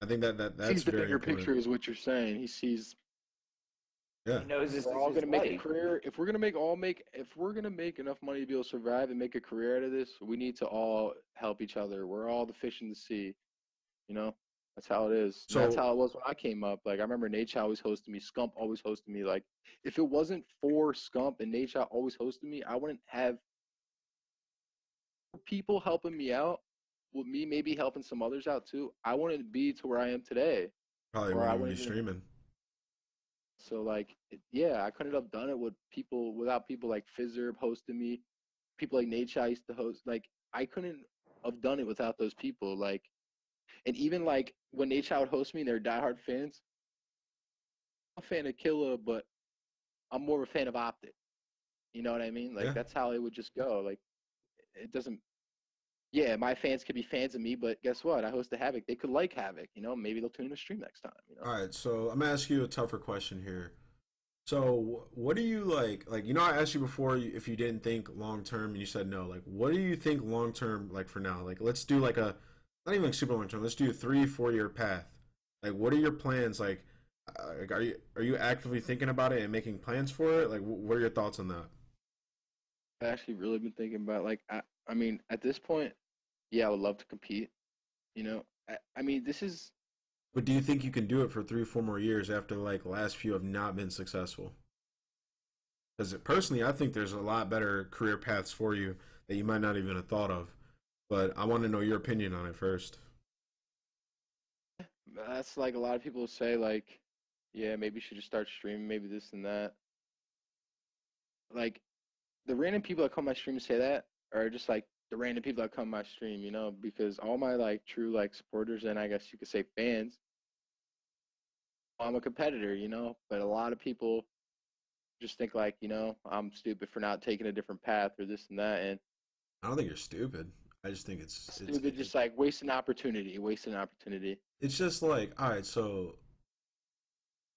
I think that, that that's sees the very bigger important. Picture is what you're saying. He sees. Yeah. He knows this we're all going to make a career. If we're going to make all make, if we're going to make enough money to be able to survive and make a career out of this, we need to all help each other. We're all the fish in the sea, you know? That's how it is. So, that's how it was when I came up. Like, I remember Nadeshot always hosted me. Scump always hosted me. Like, if it wasn't for Scump and Nadeshot always hosted me, I wouldn't have people helping me out. With me maybe helping some others out, too. I wouldn't be to where I am today. Probably wouldn't be streaming. So, like, it, yeah, I couldn't have done it with people without people like Fizzerb hosting me. People like Nadeshot used to host. Like, I couldn't have done it without those people. Like, and even, like, when Nadeshot would host me and they're diehard fans, I'm a fan of Killa, but I'm more of a fan of Optic. You know what I mean? Like, yeah. That's how it would just go. Like, it doesn't – yeah, my fans could be fans of me, but guess what? I host the Havoc. They could like Havoc. You know, maybe they'll tune in the stream next time. You know? All right, so I'm going to ask you a tougher question here. So what do you like – like, you know, I asked you before if you didn't think long-term, and you said no. Like, what do you think long-term, like, for now? Like, let's do, like, a – not even like super long term. Let's do a three, four year path. Like, what are your plans? Like, uh, like, are you are you actively thinking about it and making plans for it? Like, what are your thoughts on that? I've actually really been thinking about. Like, I, I mean, at this point, yeah, I would love to compete. You know, I, I mean, this is. But do you think you can do it for three, four more years after like the last few have not been successful? Because personally, I think there's a lot better career paths for you that you might not even have thought of. But I want to know your opinion on it first. That's like a lot of people say, like, yeah, maybe you should just start streaming, maybe this and that. Like, the random people that come to my stream and say that are just, like, the random people that come to my stream, you know, because all my, like, true, like, supporters and I guess you could say fans, I'm a competitor, you know, but a lot of people just think, like, you know, I'm stupid for not taking a different path or this and that. And I don't think you're stupid. I just think it's, it's stupid, it's, just like wasting opportunity, wasting opportunity. It's just like, all right, so,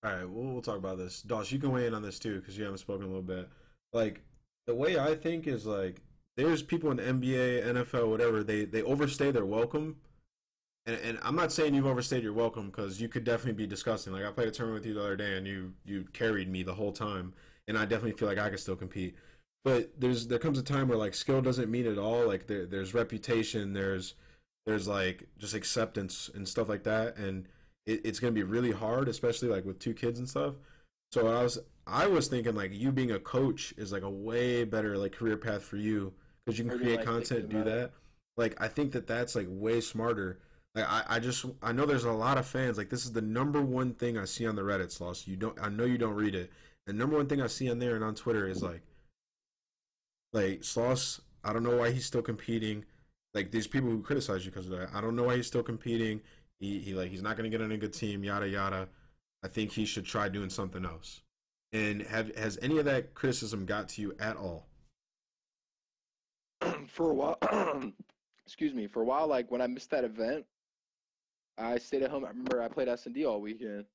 all right, we'll, we'll talk about this. Dosh, you can weigh in on this too because you haven't spoken a little bit. Like, the way I think is like, there's people in the N B A, N F L, whatever, they, they overstay their welcome and, and I'm not saying you've overstayed your welcome, because you could definitely be disgusting. Like, I played a tournament with you the other day, and you you carried me the whole time, and I definitely feel like I could still compete. But there's there comes a time where, like, skill doesn't mean it all. Like, there, there's reputation, there's there's like just acceptance and stuff like that, and it, it's gonna be really hard, especially like with two kids and stuff. So I was I was thinking, like, you being a coach is like a way better like career path for you, because you can create like content, do that. It. Like, I think that that's like way smarter. Like, I, I just I know there's a lot of fans. Like, this is the number one thing I see on the Reddit, Sloss. You don't I know you don't read it. The number one thing I see on there and on Twitter is like, like Sloss. I don't know why he's still competing. Like, these people who criticize you because of that. I don't know why he's still competing. He, he like he's not gonna get on a good team. Yada yada. I think he should try doing something else. And have has any of that criticism got to you at all? For a while, excuse me. For a while, like, when I missed that event, I stayed at home. I remember I played S and D all weekend.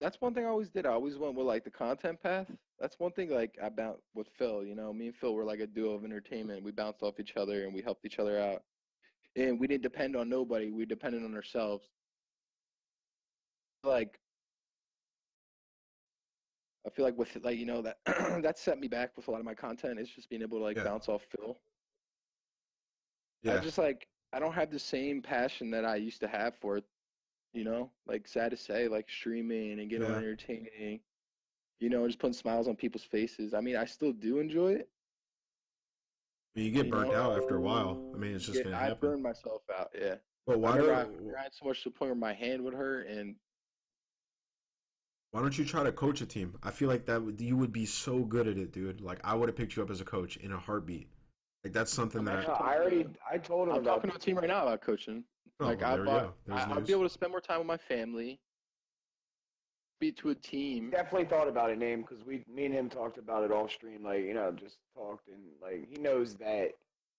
That's one thing I always did. I always went with, like, the content path. That's one thing, like, I bounced with Phil. You know, me and Phil were like a duo of entertainment. We bounced off each other and we helped each other out. And we didn't depend on nobody. We depended on ourselves. Like, I feel like with, like, you know, that that set me back with a lot of my content. It's just being able to, like, yeah. bounce off Phil. Yeah. I just, like, I don't have the same passion that I used to have for it, you know? Like, sad to say, like, streaming and getting yeah. entertaining, you know, just putting smiles on people's faces. I mean, I still do enjoy it. I mean, you get you burnt know? out after a while. I mean, it's just going to happen. I burned myself out, yeah. But why do I, I grind so much to the point where my hand would hurt and... Why don't you try to coach a team? I feel like that would, you would be so good at it, dude. Like, I would have picked you up as a coach in a heartbeat. Like, that's something that yeah, I, I already I told him. I'm about talking to a team right now about coaching. Oh, like, well, I bought, I, I'd be able to spend more time with my family. Be to a team. Definitely thought about a name, because we, me and him talked about it off stream. Like, you know, just talked, and like he knows that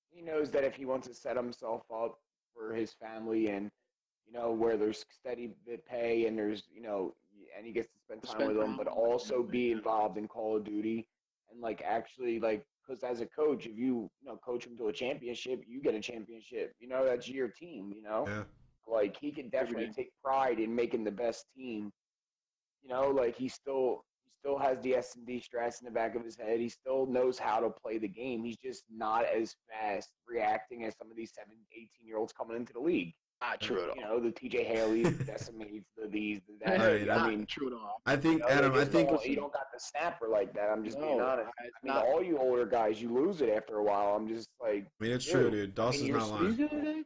he knows that if he wants to set himself up for his family and, you know, where there's steady pay and there's, you know. And he gets to spend time spend with them, but also be involved in Call of Duty and, like, actually, like, because as a coach, if you, you know, coach him to a championship, you get a championship. You know, that's your team, you know? Yeah. Like, he can definitely take pride in making the best team. You know, like, he still he still has the S and D strats in the back of his head. He still knows how to play the game. He's just not as fast reacting as some of these seven, eighteen-year-olds coming into the league. Not true at all. You know, the T J Haley's, the Decimates, the these, the that. Right, not I mean, true at all. I think, you know, Adam, I think. All, you don't got the snapper like that. I'm just no, being honest. I mean, not, all you older guys, you lose it after a while. I'm just like. I mean, it's dude, true, dude. Dawson's not lying.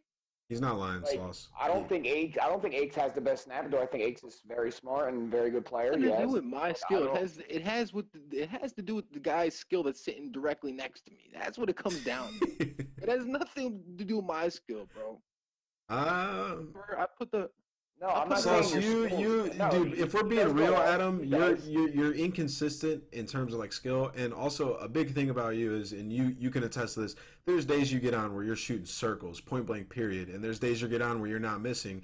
He's not lying, like, Sauce. I don't think Aches, I don't think Aches has the best snapper. Do I think Aches is very smart and very good player? Yes. It has to do with my skill. It has, it has with the, it has to do with the guy's skill that's sitting directly next to me. That's what it comes down to. It has nothing to do with my skill, bro. Um, I put the no. I'm not Sauce, saying you, you, no, dude. If we're being real, Adam, you're you're you're inconsistent in terms of, like, skill, and also a big thing about you is, and you you can attest to this. There's days you get on where you're shooting circles, point blank, period, and there's days you get on where you're not missing.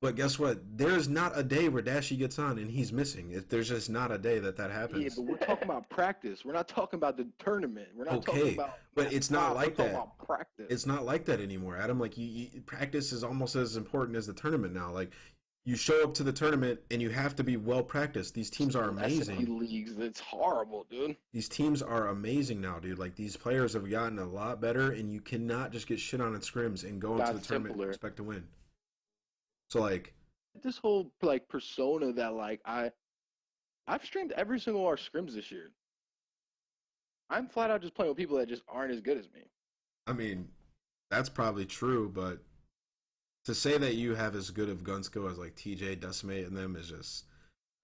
But guess what? There's not a day where Dashy gets on and he's missing. It, there's just not a day that that happens. Yeah, but we're talking about practice. We're not talking about the tournament. We're not okay, talking about but it's not like we're that. Practice. It's not like that anymore, Adam. Like, you, you, practice is almost as important as the tournament now. Like, you show up to the tournament and you have to be well practiced. These teams are amazing. S and P leagues, it's horrible, dude. These teams are amazing now, dude. Like, these players have gotten a lot better, and you cannot just get shit on at scrims and go into the tournament and expect to win. So, like, this whole, like, persona that, like, I, I've streamed every single of our scrims this year. I'm flat out just playing with people that just aren't as good as me. I mean, that's probably true, but to say that you have as good of gun skill as, like, T J, Decimate, and them is just,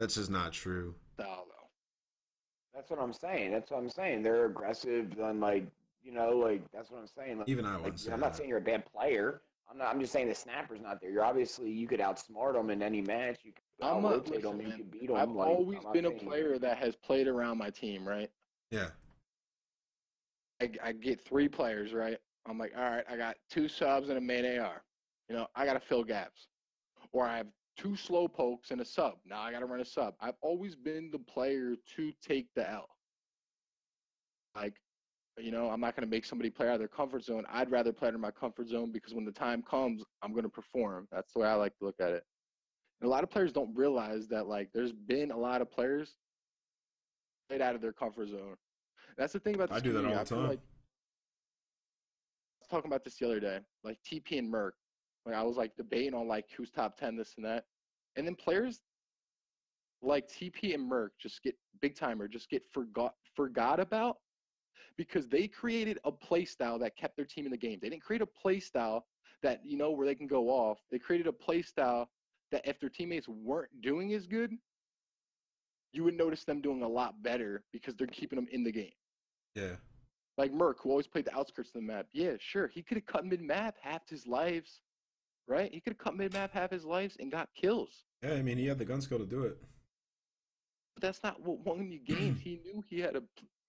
that's just not true. That's what I'm saying. That's what I'm saying. They're aggressive and, like, you know, like, that's what I'm saying. Like, even I wouldn't like, say I'm that. Not saying you're a bad player. I'm not. I'm just saying the snapper's not there. You're obviously you could outsmart them in any match. You could outrotate them. You could beat them. I've like, always been a player that. that has played around my team, right? Yeah. I, I get three players, right? I'm like, all right, I got two subs and a main A R. You know, I gotta fill gaps, or I have two slow pokes and a sub. Now I gotta run a sub. I've always been the player to take the L. Like, You know, I'm not going to make somebody play out of their comfort zone. I'd rather play out of my comfort zone because when the time comes, I'm going to perform. That's the way I like to look at it. And a lot of players don't realize that, like, there's been a lot of players played out of their comfort zone. That's the thing about this. I do that all the time. Like, I was talking about this the other day, like T P and Merc. Like, I was, like, debating on, like, who's top ten, this and that. And then players like T P and Merc just get big-timer, just get forgot, forgot about. Because they created a play style that kept their team in the game. They didn't create a play style that, you know, where they can go off. They created a play style that if their teammates weren't doing as good, you would notice them doing a lot better because they're keeping them in the game. Yeah. Like Merc, who always played the outskirts of the map. Yeah, sure. He could have cut mid-map half his lives, right? He could have cut mid-map half his lives and got kills. Yeah, I mean, he had the gun skill to do it. But that's not what won the game. He knew he had a...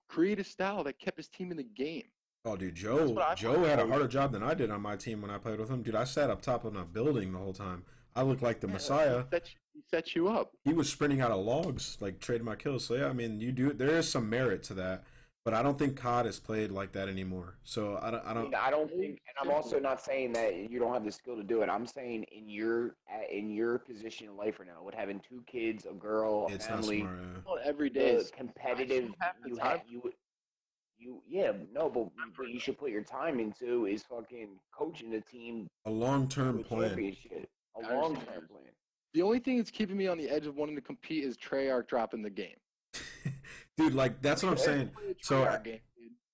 create a style that kept his team in the game. Oh, dude, Joe Joe had a harder job than I did on my team when I played with him. Dude, I sat up top on a building the whole time. I looked like the yeah, Messiah. He set, he set you up. He was sprinting out of logs, like trading my kills. So, yeah, I mean, you do. There is some merit to that, but I don't think C O D is played like that anymore. So, I don't. I don't, I don't think, and I'm also not saying that you don't have the skill to do it. I'm saying in your in your position in life right now, with having two kids, a girl, a family, not smart, yeah. every day competitive. You have you, you yeah no, but what you should put your time into is fucking coaching the team. A long term plan. A long term plan. The only thing that's keeping me on the edge of wanting to compete is Treyarch dropping the game. Dude, like, that's what I'm saying. So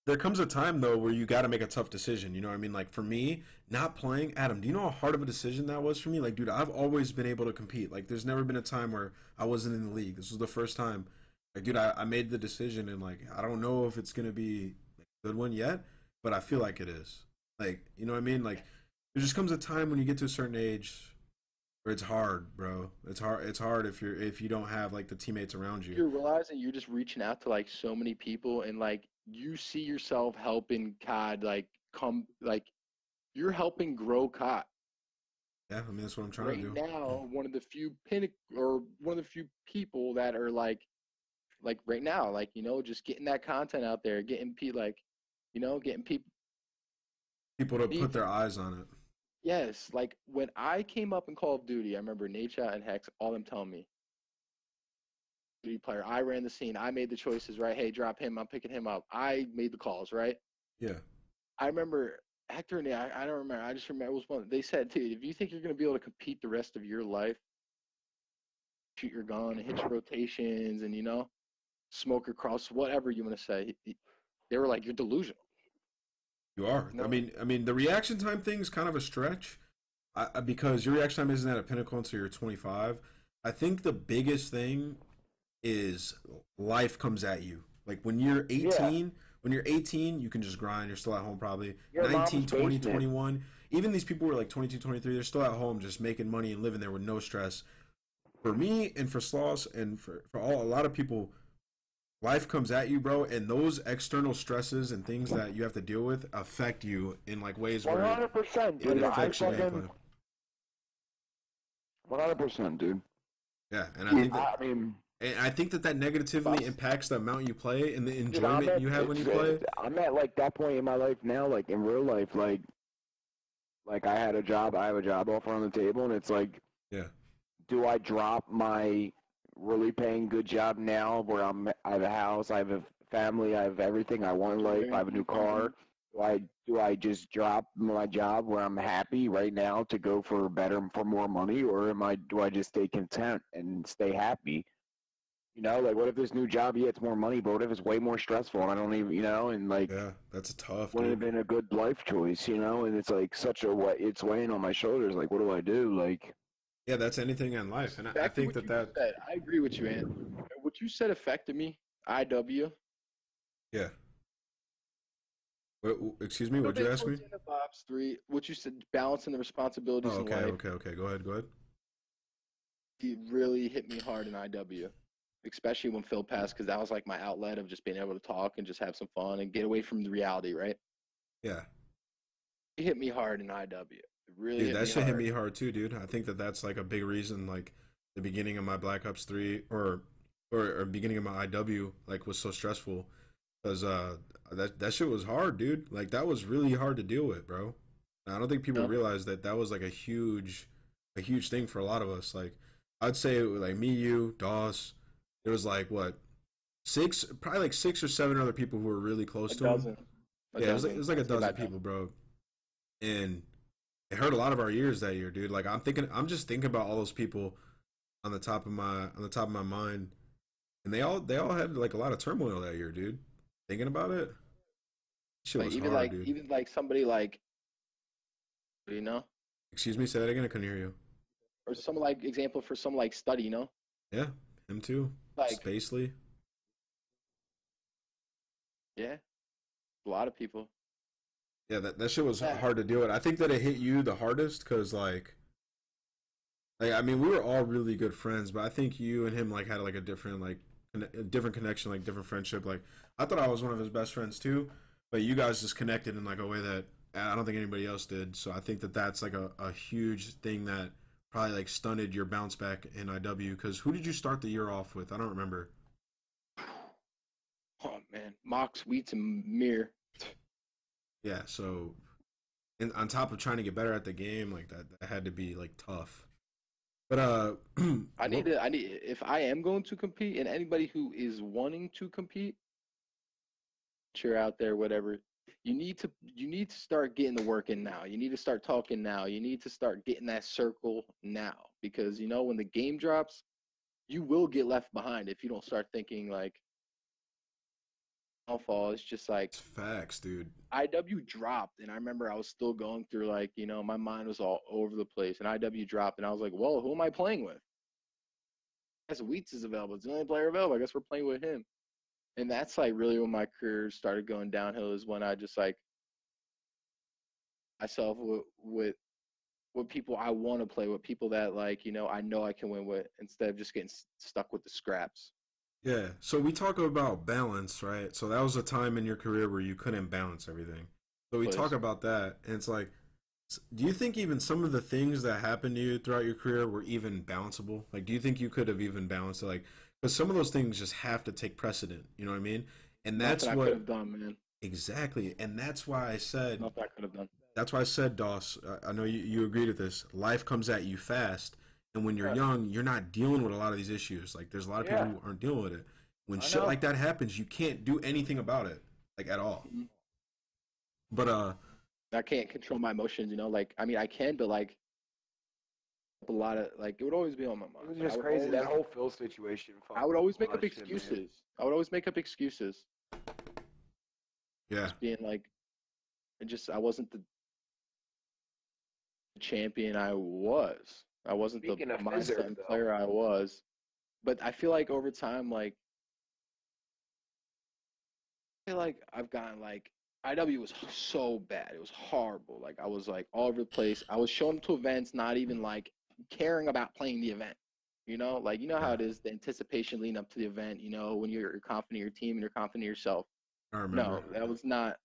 there comes a time, though, where you got to make a tough decision. You know what I mean? Like, for me, not playing, Adam, do you know how hard of a decision that was for me? Like, dude, I've always been able to compete. Like, there's never been a time where I wasn't in the league. This was the first time. Like, dude, I, I made the decision, and, like, I don't know if it's going to be a good one yet, but I feel like it is. Like, you know what I mean? Like, there just comes a time when you get to a certain age... It's hard, bro. It's hard. It's hard if you're if you don't have like the teammates around you. You're realizing you're just reaching out to like so many people, and like you see yourself helping C O D like come like you're helping grow C O D. Yeah, I mean that's what I'm trying right to do. Right now, one of the few pinnacle or one of the few people that are like like right now, like you know, just getting that content out there, getting pe like you know, getting people people to put their eyes on it. Yes, like when I came up in Call of Duty, I remember Nature and Hex, all them telling me, Duty player, I ran the scene, I made the choices, right? Hey, drop him, I'm picking him up. I made the calls, right? Yeah. I remember Hector and I, I don't remember, I just remember, it was one, they said, dude, if you think you're going to be able to compete the rest of your life, shoot your gun and hit your rotations and, you know, smoke your cross, whatever you want to say, they were like, you're delusional. You are. No. I mean, I mean, the reaction time thing is kind of a stretch I, because your reaction time isn't at a pinnacle until you're twenty-five. I think the biggest thing is life comes at you. Like when you're eighteen, yeah. when you're eighteen, you can just grind. You're still at home probably. Your nineteen, twenty, twenty-one. Even these people who are like twenty-two, twenty-three. They're still at home just making money and living there with no stress. For me and for Sloss and for, for all, a lot of people, life comes at you, bro, and those external stresses and things that you have to deal with affect you in like ways where one hundred percent, dude, it affects your gameplay. one hundred percent, dude. Yeah, and I think that, I mean, and I think that that negatively impacts the amount you play and the enjoyment dude, at, you have when you play. I'm at like that point in my life now, like in real life, like, like I had a job, I have a job offer on the table, and it's like, yeah, do I drop my really paying good job now where I'm I have a house, I have a family, I have everything I want in life, I have a new car. Do I do I just drop my job where I'm happy right now to go for better for more money, or am I do I just stay content and stay happy? You know, like what if this new job, yeah, it's more money, but what if it's way more stressful and I don't even you know, and like yeah, that's tough. Wouldn't have been a good life choice, you know, and it's like such a what it's weighing on my shoulders, like what do I do? Like yeah, that's anything in life, and I, I think that that said, I agree with you, Ant. What you said affected me. I W. Yeah. What, excuse me. What'd you ask me? Black Ops three. What you said, balancing the responsibilities. Oh, okay, in life, okay, okay. Go ahead, go ahead. It really hit me hard in I W, especially when Phil passed, because that was like my outlet of just being able to talk and just have some fun and get away from the reality, right? Yeah. It hit me hard in I W. Really dude, that shit hit me hard too, dude. I think that that's like a big reason, like the beginning of my Black Ops three or or, or beginning of my I W, like was so stressful Cause uh, that that shit was hard, dude. Like that was really hard to deal with, bro. I don't think people yep. realize that that was like a huge, a huge thing for a lot of us. Like I'd say like me, you, Doss. There was like what six, probably like six or seven other people who were really close a to dozen. him. A yeah, dozen. It was like, it was like a dozen people, down. bro. And it hurt a lot of our ears that year, dude. Like I'm thinking, I'm just thinking about all those people on the top of my on the top of my mind, and they all they all had like a lot of turmoil that year, dude. Thinking about it, shit like, was even hard, like dude. even like somebody like, you know. Excuse me, say that again. I couldn't hear you. Or some like example for some like study, you know. Yeah, him too. Like Spacely. Yeah, a lot of people. Yeah, that that shit was yeah. hard to deal with. I think that it hit you the hardest because like, like I mean, we were all really good friends, but I think you and him like had like a different like. A different connection, like different friendship. Like I thought I was one of his best friends too, but you guys just connected in like a way that I don't think anybody else did. So I think that that's like a, a huge thing that probably like stunted your bounce back in I W. Because who did you start the year off with? I don't remember. Oh man, Mox, Wheats, and Mir. Yeah. So, and on top of trying to get better at the game, like that, that had to be like tough. But uh, I need to. I need if I am going to compete, and anybody who is wanting to compete, cheer out there, whatever. You need to. You need to start getting the work in now. You need to start talking now. You need to start getting that circle now, because you know when the game drops, you will get left behind if you don't start thinking like. Downfall. It's just like it's facts, dude. I W dropped, and I remember I was still going through like, you know, my mind was all over the place, and I W dropped, and I was like, well, who am I playing with? I guess Wheats is available. It's the only player available. I guess we're playing with him. And that's like really when my career started going downhill, is when I just like myself with with, with people I want to play with, people that like, you know, I know I can win with, instead of just getting stuck with the scraps. Yeah, so we talk about balance, right? So that was a time in your career where you couldn't balance everything. So we Please. talk about that, and it's like, do you think even some of the things that happened to you throughout your career were even balanceable? Like, do you think you could have even balanced it? Like, because some of those things just have to take precedent, you know what I mean? And that's Nothing what I could have done, man. Exactly, and that's why I said. Nothing I could have done. That's why I said, Doss. I know you you agreed with this. Life comes at you fast. And when you're yeah. young, you're not dealing with a lot of these issues. Like, there's a lot of yeah. people who aren't dealing with it. When I shit know. like that happens, you can't do anything about it, like, at all. Mm-hmm. But, uh... I can't control my emotions, you know? Like, I mean, I can, but, like, a lot of, like, it would always be on my mind. It was just like, crazy, that whole Phil situation. I would always make up excuses. Man. I would always make up excuses. Yeah. Just being, like, and just, I wasn't the champion I was. I wasn't Speaking the mindset player I was, but I feel like over time, like, I feel like I've gotten, like, I W was so bad. It was horrible. Like, I was, like, all over the place. I was showing up to events, not even, like, caring about playing the event, you know? Like, you know how it is, the anticipation leading up to the event, you know, when you're confident in your team and you're confident in yourself. I remember. No, that was not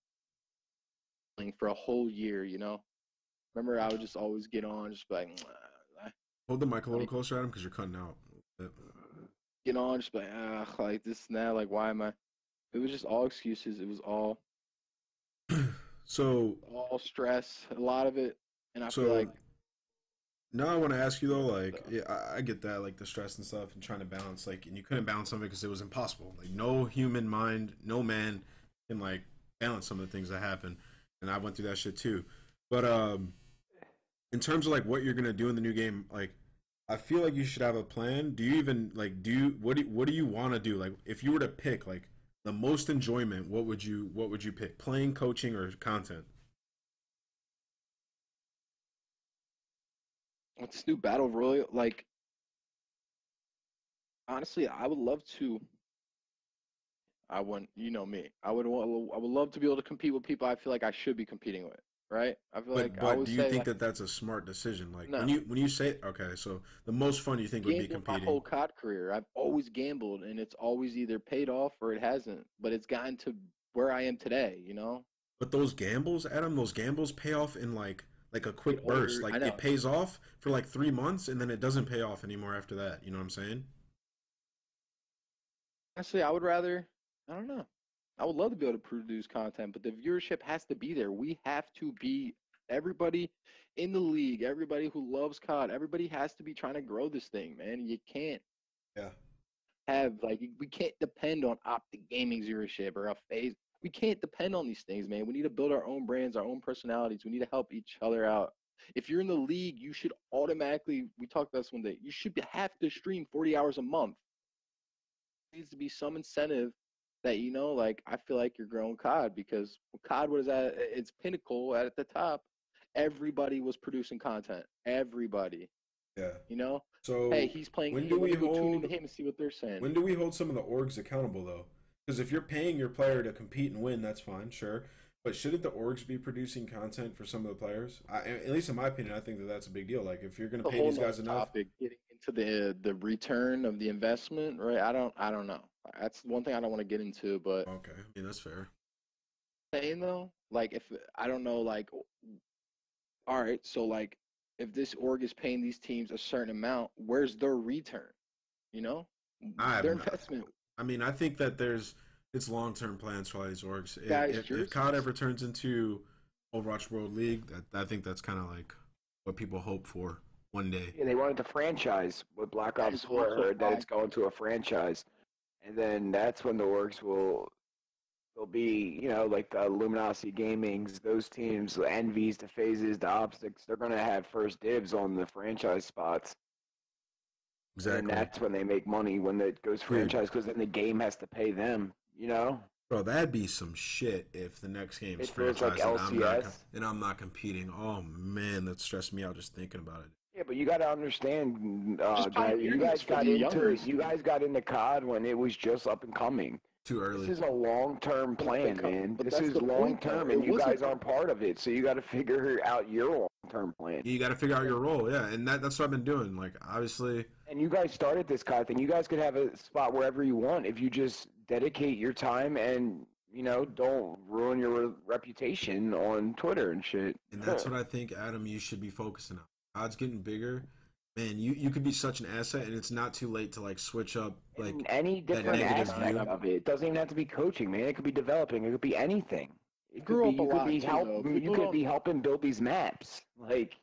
playing for a whole year, you know? Remember, I would just always get on, just be like, mwah. Hold the mic a little closer at him because you're cutting out. You know, I'm just like, ah, like this and that. Like, why am I? It was just all excuses. It was all. So. All stress, a lot of it, and I so, feel like. Now I want to ask you though, like, so. yeah, I, I get that, like the stress and stuff, and trying to balance, like, and you couldn't balance something because it was impossible. Like, no human mind, no man can like balance some of the things that happen, and I went through that shit too, but um. in terms of like what you're gonna do in the new game, like I feel like you should have a plan. Do you even like do you, what do what do you want to do? Like if you were to pick like the most enjoyment, what would you what would you pick? Playing, coaching, or content? With this new battle royale, like honestly, I would love to. I want you know me. I would want. I would love to be able to compete with people I feel like I should be competing with. Right, I feel but, like. But I do you say, think like, that that's a smart decision? Like no. when you when you say okay, so the most fun you think would be competing. My whole C O D career, I've always gambled, and it's always either paid off or it hasn't. But it's gotten to where I am today, you know. But those gambles, Adam, those gambles pay off in like like a quick it burst. Ordered, like it pays off for like three months, and then it doesn't pay off anymore after that. You know what I'm saying? Honestly, I would rather. I don't know. I would love to be able to produce content, but the viewership has to be there. We have to be, everybody in the league, everybody who loves C O D, everybody has to be trying to grow this thing, man. You can't yeah. have, like, we can't depend on Optic Gaming's viewership or a phase. We can't depend on these things, man. We need to build our own brands, our own personalities. We need to help each other out. If you're in the league, you should automatically, we talked about this one day, you should have to stream forty hours a month. There needs to be some incentive that, you know, like, I feel like you're growing C O D, because C O D was at its pinnacle, at the top. Everybody was producing content. Everybody. Yeah. You know? So, hey, he's playing. When do we hold, tune into him and see what they're saying. When do we hold some of the orgs accountable, though? Because if you're paying your player to compete and win, that's fine, sure. But shouldn't the orgs be producing content for some of the players? I, at least in my opinion, I think that that's a big deal. Like, if you're going to pay these guys enough, topic, getting into the the return of the investment, right? I don't, I don't know. That's one thing I don't want to get into. But okay, I mean, that's fair. Saying though, like, if I don't know, like, all right, so like, if this org is paying these teams a certain amount, where's their return? You know, I their investment. I mean, I think that there's. It's long-term plans for all these orgs. It, if, if C O D ever turns into Overwatch World League, that, I think that's kind of like what people hope for one day. Yeah, they wanted to franchise with Black Ops four, that it's going to a franchise, and then that's when the orgs will will be, you know, like the Luminosity Gamings, those teams, the Envies, the Phases, the Optics. They're going to have first dibs on the franchise spots. Exactly. And that's when they make money, when it goes franchise, because then the game has to pay them. You know, bro, that'd be some shit if the next game is franchise like and, I'm not, and I'm not competing. Oh man, that stressed me out just thinking about it. Yeah, but you got to understand, uh, guys, you guys got into you guys got into C O D when it was just up and coming. Too early. This is a long-term plan, man. But this is long-term, and you guys aren't part of it, so you got to figure out your long-term plan. You got to figure out your role, yeah, and that, that's what I've been doing. Like, obviously. And you guys started this C O D thing. You guys could have a spot wherever you want if you just dedicate your time and, you know, don't ruin your reputation on Twitter and shit. And that's what I think, Adam, you should be focusing on. C O D's getting bigger. Man, you, you could be such an asset, and it's not too late to, like, switch up, like, any different aspect of it. It doesn't even have to be coaching, man. It could be developing. It could be anything. It could be, you could be helping. You could be helping build these maps, like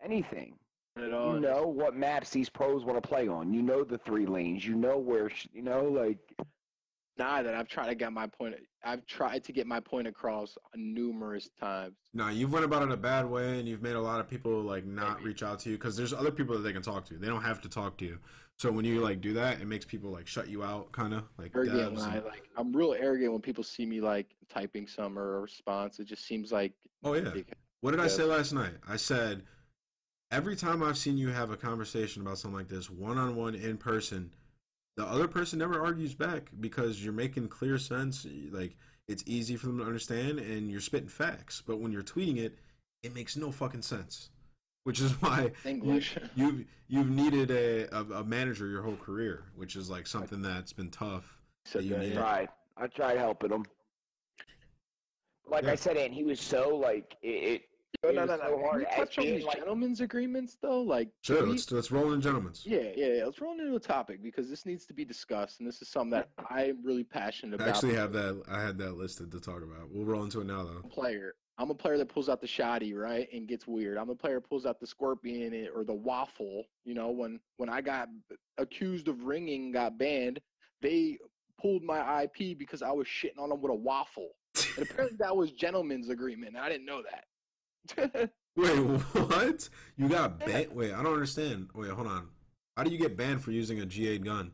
anything. You know what maps these pros want to play on. You know the three lanes. You know where. You know, like. Nah, that I've tried to get my point. I've tried to get my point across numerous times. No, you've went about it a bad way, and you've made a lot of people like not reach out to you because there's other people that they can talk to. They don't have to talk to you. So when you like do that, it makes people like shut you out, kind of like. Arrogant, I, like I'm real arrogant when people see me like typing some or a response. It just seems like. Oh yeah. What did I say last night? I said, every time I've seen you have a conversation about something like this, one-on-one, in person. The other person never argues back because you're making clear sense. Like, it's easy for them to understand, and you're spitting facts. But when you're tweeting it, it makes no fucking sense, which is why English. You, you've, you've needed a, a, a manager your whole career, which is, like, something that's been tough. So that you I, tried. I tried helping him. Like yeah. I said, and he was so, like, it, it No, no, no, no. Can we touch on these gentlemen's agreements, though? Like, sure, let's, let's roll in gentlemen's. Yeah, yeah, yeah. Let's roll into a topic because this needs to be discussed, and this is something that I'm really passionate about. I actually have that. I had that listed to talk about. We'll roll into it now, though. Player. I'm a player that pulls out the shotty, right, and gets weird. I'm a player that pulls out the scorpion or the waffle. You know, when, when I got accused of ringing, got banned, they pulled my I P because I was shitting on them with a waffle. And apparently that was gentlemen's agreement, and I didn't know that. Wait, what? You got banned? Wait, I don't understand. Wait, hold on. How do you get banned for using a G eight gun?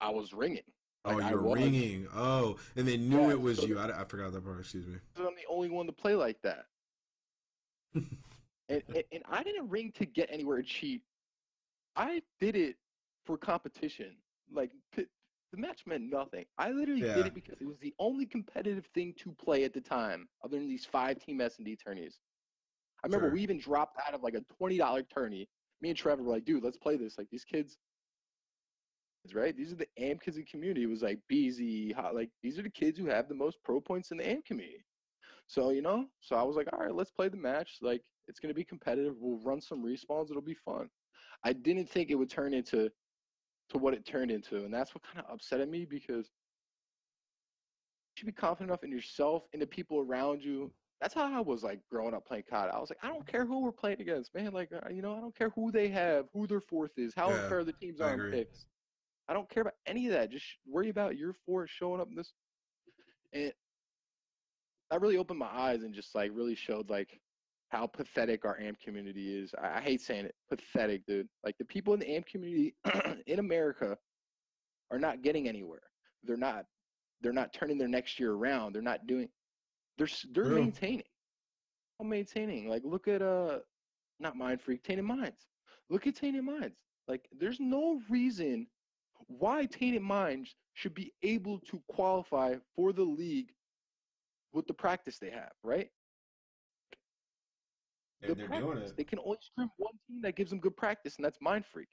I was ringing. Like, oh, you're ringing. Oh, and they knew yeah, it was so you. I, I forgot that part. Excuse me. I'm the only one to play like that. and, and, and I didn't ring to get anywhere cheap. I did it for competition. Like, the match meant nothing. I literally yeah. did it because it was the only competitive thing to play at the time, other than these five team S and D tourneys. I remember sure. we even dropped out of like a twenty dollar tourney. Me and Trevor were like, dude, let's play this. Like, these kids, right? These are the A M kids in the community. It was like B Z, hot, like these are the kids who have the most pro points in the A M community. So, you know, so I was like, all right, let's play the match. Like, it's going to be competitive. We'll run some respawns. It'll be fun. I didn't think it would turn into to what it turned into. And that's what kind of upset me, because you should be confident enough in yourself and the people around you. That's how I was, like, growing up playing C O D. I was like, I don't care who we're playing against, man. Like, you know, I don't care who they have, who their fourth is, how yeah, unfair the teams I are in picks. I don't care about any of that. Just worry about your four showing up in this. And that really opened my eyes and just, like, really showed, like, how pathetic our A M community is. I, I hate saying it. Pathetic, dude. Like, the people in the A M community in America are not getting anywhere. They're not. They're not turning their next year around. They're not doing – they're they're Real. maintaining. They're maintaining. Like, look at uh, – not MindFreak, Tainted Minds. Look at Tainted Minds. Like, there's no reason why Tainted Minds should be able to qualify for the league with the practice they have, right? Good they're practice. Doing it. They can only scrim one team that gives them good practice, and that's MindFreak.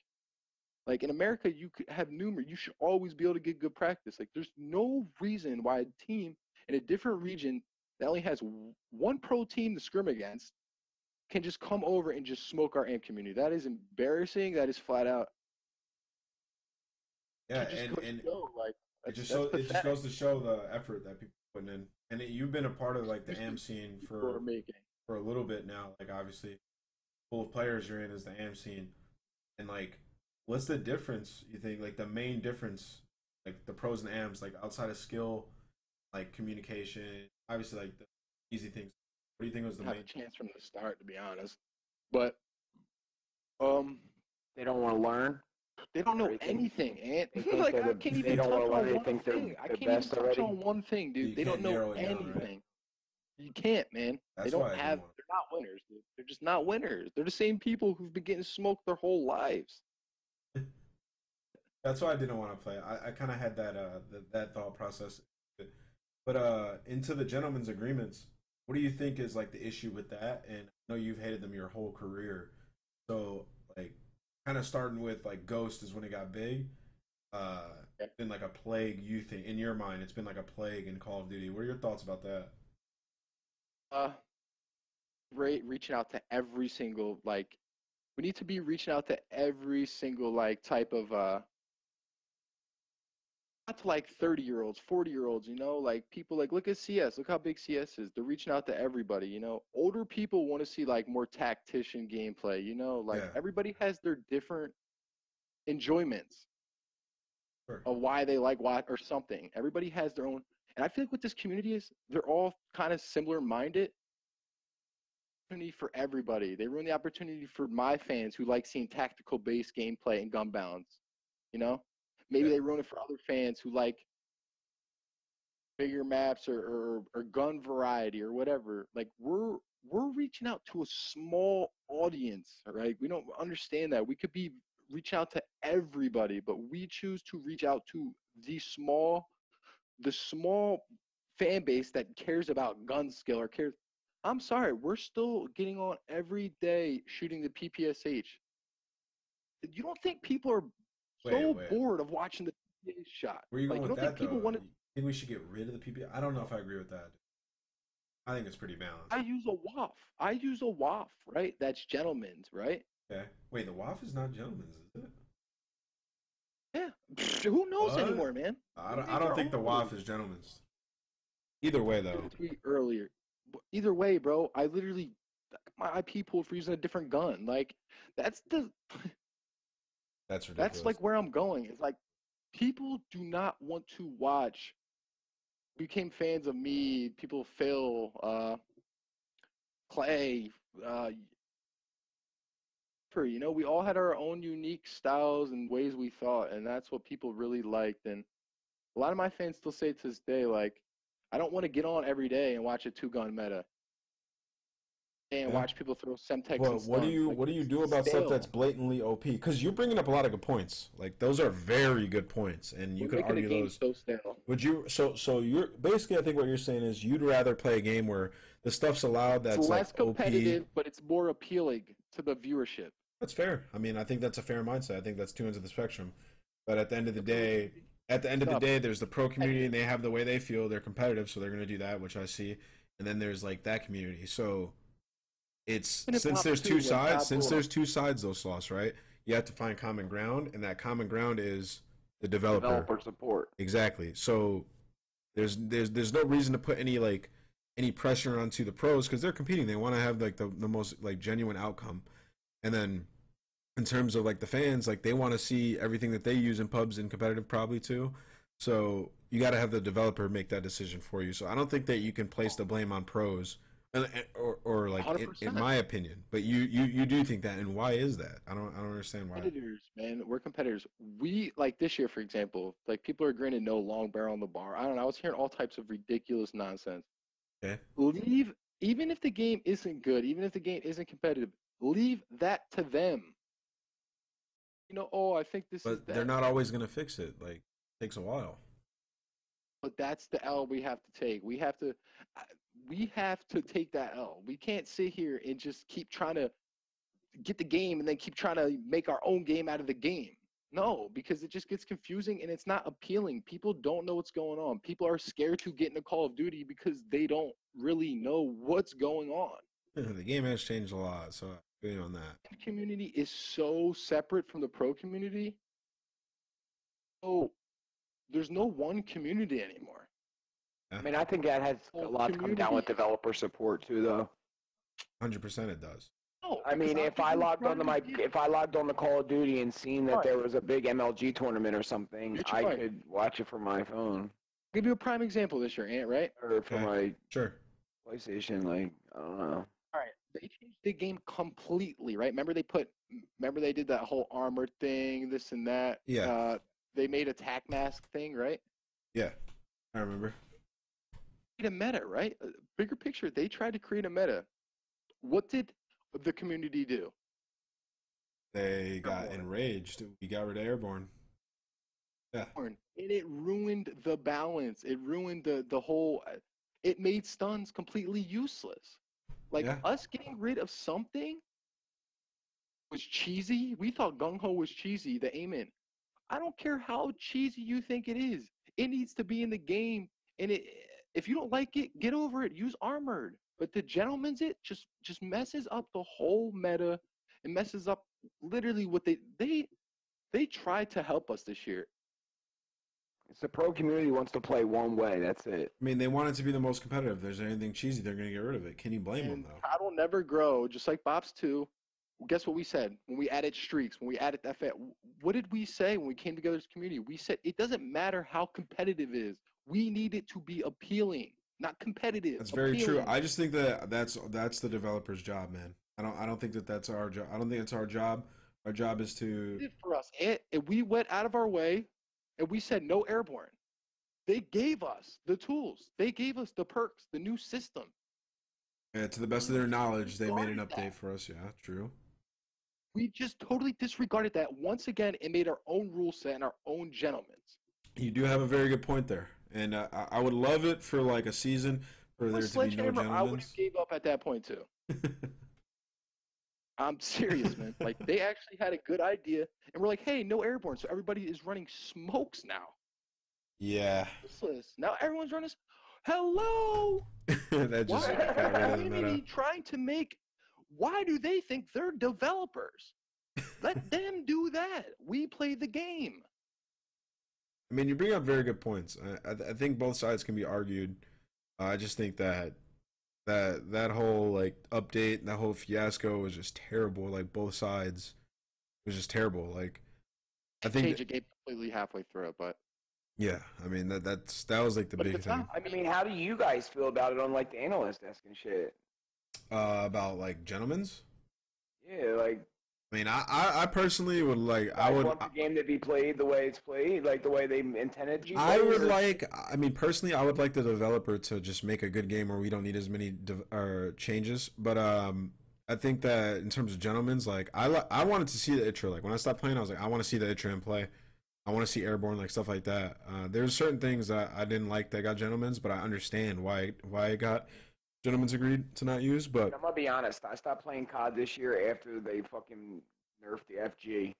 Like, in America, you could have numerous. You should always be able to get good practice. Like, there's no reason why a team in a different region that only has one pro team to scrim against can just come over and just smoke our A M P community. That is embarrassing. That is flat out. Yeah, and, and show, like, it just shows, it just goes to show the effort that people are putting in. And it, you've been a part of, like, the A M scene for making. for a little bit now. Like, obviously, full of players you're in is the A M scene, and, like, what's the difference, you think, like, the main difference, like, the pros and A Ms, like, outside of skill, like, communication, obviously, like, the easy things? What do you think was the main chance from the start, to be honest? But um they don't want to learn. They don't know they anything, and like, I can't even touch on one thing. I can't even touch on one thing, dude. They don't know anything. Down, right? You can't, man. That's they don't have – they're not winners, dude. They're just not winners. They're the same people who've been getting smoked their whole lives. That's why I didn't want to play. I, I kind of had that uh the, that thought process. But uh, into the gentleman's agreements, what do you think is, like, the issue with that? And I know you've hated them your whole career. So, like, kind of starting with, like, Ghost is when it got big. Uh, yeah. It's been, like, a plague, you think. In your mind, it's been, like, a plague in Call of Duty. What are your thoughts about that? Uh, re reaching out to every single, like, we need to be reaching out to every single, like, type of, uh, not to, like, thirty year olds, forty year olds, you know, like, people, like, look at C S, look how big C S is. They're reaching out to everybody, you know. Older people want to see, like, more tactician gameplay, you know, like, yeah. Everybody has their different enjoyments sure. of why they like what or something. Everybody has their own. And I feel like what this community is, they're all kind of similar-minded. Opportunity for everybody. They ruin the opportunity for my fans who like seeing tactical-based gameplay and gun bounds. You know, maybe yeah. they ruin it for other fans who like bigger maps or, or or gun variety or whatever. Like, we're we're reaching out to a small audience, right? We don't understand that we could be reaching out to everybody, but we choose to reach out to the small. The small fan base that cares about gun skill or cares, I'm sorry, we're still getting on every day shooting the P P S H. You don't think people are wait, so wait. bored of watching the P P S H shot? Where you like, going you with that, think though? Wanted... I think we should get rid of the P P S H. I don't know if I agree with that. I think it's pretty balanced. I use a W A F. I use a W A F, right? That's gentleman's, right? Okay. Wait, the W A F is not gentleman's, is it? Yeah, who knows what? anymore, man? I don't, I don't think the W A F is gentlemen's. Either way, though. Earlier, either way, bro. I literally, my I P pulled for using a different gun. Like, that's the. That's ridiculous. That's like where I'm going. It's like, people do not want to watch. Became fans of me. People, Phil, uh, Clay, uh. You know, we all had our own unique styles and ways we thought, and that's what people really liked. And a lot of my fans still say to this day, like, I don't want to get on every day and watch a two-gun meta and yeah. watch people throw Semtex. Well, and what do you like, what do you do about stale. stuff that's blatantly O P? Because you're bringing up a lot of good points. Like, those are very good points, and you We're could argue those. So stale. Would you? So, so you're basically, I think what you're saying is you'd rather play a game where the stuff's allowed that's it's less like competitive, O P. But it's more appealing to the viewership. That's fair. I mean, I think that's a fair mindset. I think that's two ends of the spectrum. But at the end of the day, at the end of the day, there's the pro community, and they have the way they feel. They're competitive, so they're going to do that, which I see. And then there's, like, that community. So it's since there's two sides, since there's two sides, those sauce, right? you have to find common ground, and that common ground is the developer. Developer support. Exactly. So there's there's there's no reason to put any like any pressure onto the pros because they're competing. They want to have like the, the most like genuine outcome. And then in terms of like the fans, like they want to see everything that they use in pubs and competitive probably too. So you got to have the developer make that decision for you. So I don't think that you can place the blame on pros, or or like in, in my opinion. But you, you you do think that, and why is that? I don't I don't understand why. Competitors, man, we're competitors. We like this year, for example, like people are agreeing to no long barrel on the bar. I don't know. I was hearing all types of ridiculous nonsense. Okay. Leave, even if the game isn't good, even if the game isn't competitive, leave that to them. You know, oh, I think this but is that. But they're not always going to fix it. Like, it takes a while. But that's the L we have to take. We have to we have to take that L. We can't sit here and just keep trying to get the game and then keep trying to make our own game out of the game. No, because it just gets confusing and it's not appealing. People don't know what's going on. People are scared to get into Call of Duty because they don't really know what's going on. The game has changed a lot, so I agree on that. The community is so separate from the pro community. Oh, there's no one community anymore. I mean, I think that has a lot to come down with developer support too, though. one hundred percent it does. No, I mean, if I logged onto my, if I logged on to Call of Duty and seen that there was a big M L G tournament or something, I could watch it from my phone. I'll give you a prime example this year, Ant, right? Or from my sure PlayStation, like I don't know. All right, they changed the game completely, right? Remember they put, remember they did that whole armor thing, this and that. Yeah. Uh, they made a tac mask thing, right? Yeah, I remember. A meta, right? A bigger picture, they tried to create a meta. What did the community do? They got Airborne. Enraged. We got rid of Airborne. Yeah. And it ruined the balance. It ruined the, the whole... It made stuns completely useless. Like, yeah. Us getting rid of something was cheesy. We thought gung-ho was cheesy, the aim-in. I don't care how cheesy you think it is. It needs to be in the game. And it, if you don't like it, get over it. Use armored. But the gentleman's it just just messes up the whole meta. It messes up literally what they they they tried to help us this year. It's the pro community wants to play one way. That's it. I mean, they want it to be the most competitive. If there's anything cheesy, they're going to get rid of it. Can you blame and them though? Title never grow. Just like Bops two. Guess what we said when we added streaks, when we added that F A? What did we say when we came together as a community? We said it doesn't matter how competitive it is. We need it to be appealing, not competitive. That's very appealing. True. I just think that that's that's the developer's job, man. I don't I don't think that that's our job. I don't think it's our job. Our job is to for us. And, and we went out of our way, and we said no Airborne. They gave us the tools. They gave us the perks, the new system. Yeah, to the best of their knowledge, they made an update that. for us. Yeah, true. We just totally disregarded that once again and made our own rule set and our own gentlemen's. You do have a very good point there. And uh, I would love it for like a season for there to be no gentlemen. I would have gave up at that point too. I'm serious, man. Like they actually had a good idea, and we're like, "Hey, no Airborne," so everybody is running smokes now. Yeah. Now everyone's running. Hello. That just got rid of the meta. Trying to make. Why do they think they're developers? Let them do that. We play the game. I mean, you bring up very good points. I, I, I think both sides can be argued. Uh, I just think that that that whole like update, that whole fiasco was just terrible. Like both sides was just terrible. Like I think change the game completely halfway through, but yeah, I mean that that's that was like the big thing. I mean, how do you guys feel about it on like the analyst desk and shit? Uh, about like gentlemen's? Yeah, like. I mean, I, I, I personally would like I, I would want the game to be played the way it's played, like the way they intended. You I would or... like. I mean, personally, I would like the developer to just make a good game where we don't need as many de or changes. But um, I think that in terms of gentlemen's, like I li I wanted to see the Itra. Like when I stopped playing, I was like, I want to see the Itra and play. I want to see Airborne, like stuff like that. Uh, there's certain things that I didn't like that got gentlemen's, but I understand why why it got. Gentlemen's agreed to not use, but... I'm going to be honest. I stopped playing C O D this year after they fucking nerfed the F G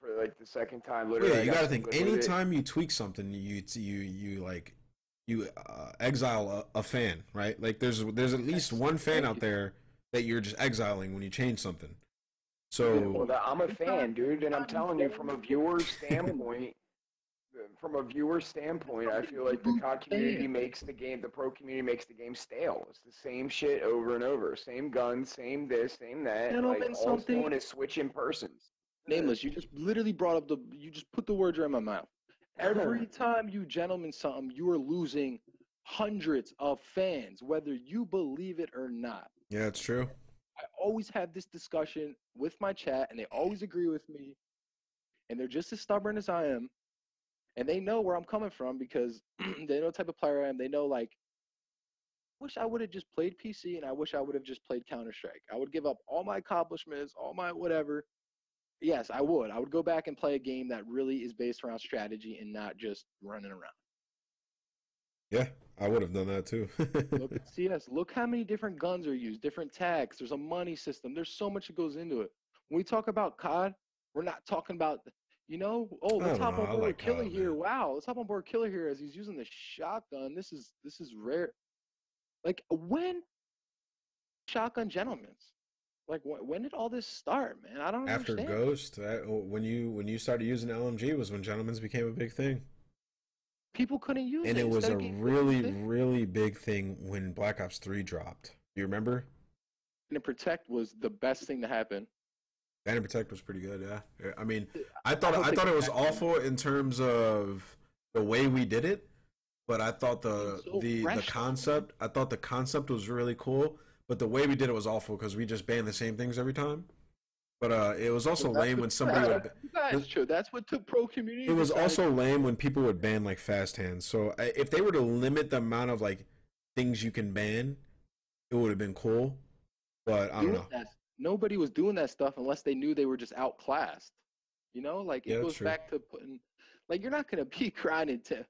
for, like, the second time. Literally, yeah, you got to think. Anytime you tweak something, you, you, you like, you uh, exile a, a fan, right? Like, there's, there's at least one fan out there that you're just exiling when you change something. So I'm a fan, dude, and I'm telling you, from a viewer standpoint, from a viewer standpoint, I feel like the C O D community makes the game, the pro community makes the game stale. It's the same shit over and over. Same guns, same this, same that. Like, all it's doing is switching persons. Nameless, you just literally brought up the, you just put the words right in my mouth. Every time you gentlemen something, you are losing hundreds of fans, whether you believe it or not. Yeah, it's true. I always have this discussion with my chat, and they always agree with me, and they're just as stubborn as I am, and they know where I'm coming from because they know the type of player I am. They know, like, I wish I would have just played P C, and I wish I would have just played Counter-Strike. I would give up all my accomplishments, all my whatever. Yes, I would. I would go back and play a game that really is based around strategy and not just running around. Yeah, I would have done that too. Look at C S. Look how many different guns are used, different tags. There's a money system. There's so much that goes into it. When we talk about C O D, we're not talking about, you know, oh, let's hop on board Killer here. Wow, let's hop on board Killer here as he's using the shotgun. This is this is rare. Like, when shotgun gentlemen's? Like, when did all this start, man? I don't After understand. After Ghost, that, when you when you started using L M G was when gentlemen's became a big thing. People couldn't use it. And it, it was a really, really big thing when Black Ops three dropped. Do you remember? And Protect was the best thing to happen. And Protect was pretty good, yeah. I mean, I thought, I I thought it was awful in terms of the way we did it, but I thought the, so the, the concept, I thought the concept was really cool. But the way we did it was awful because we just banned the same things every time. But uh, it was also well, lame when somebody would. That's true. That's what took pro community. It was also lame when people would ban like fast hands. So I, if they were to limit the amount of like things you can ban, it would have been cool. But I don't know. That, nobody was doing that stuff unless they knew they were just outclassed. You know, like it yeah, goes true. back to putting. Like, you're not gonna be grinding to.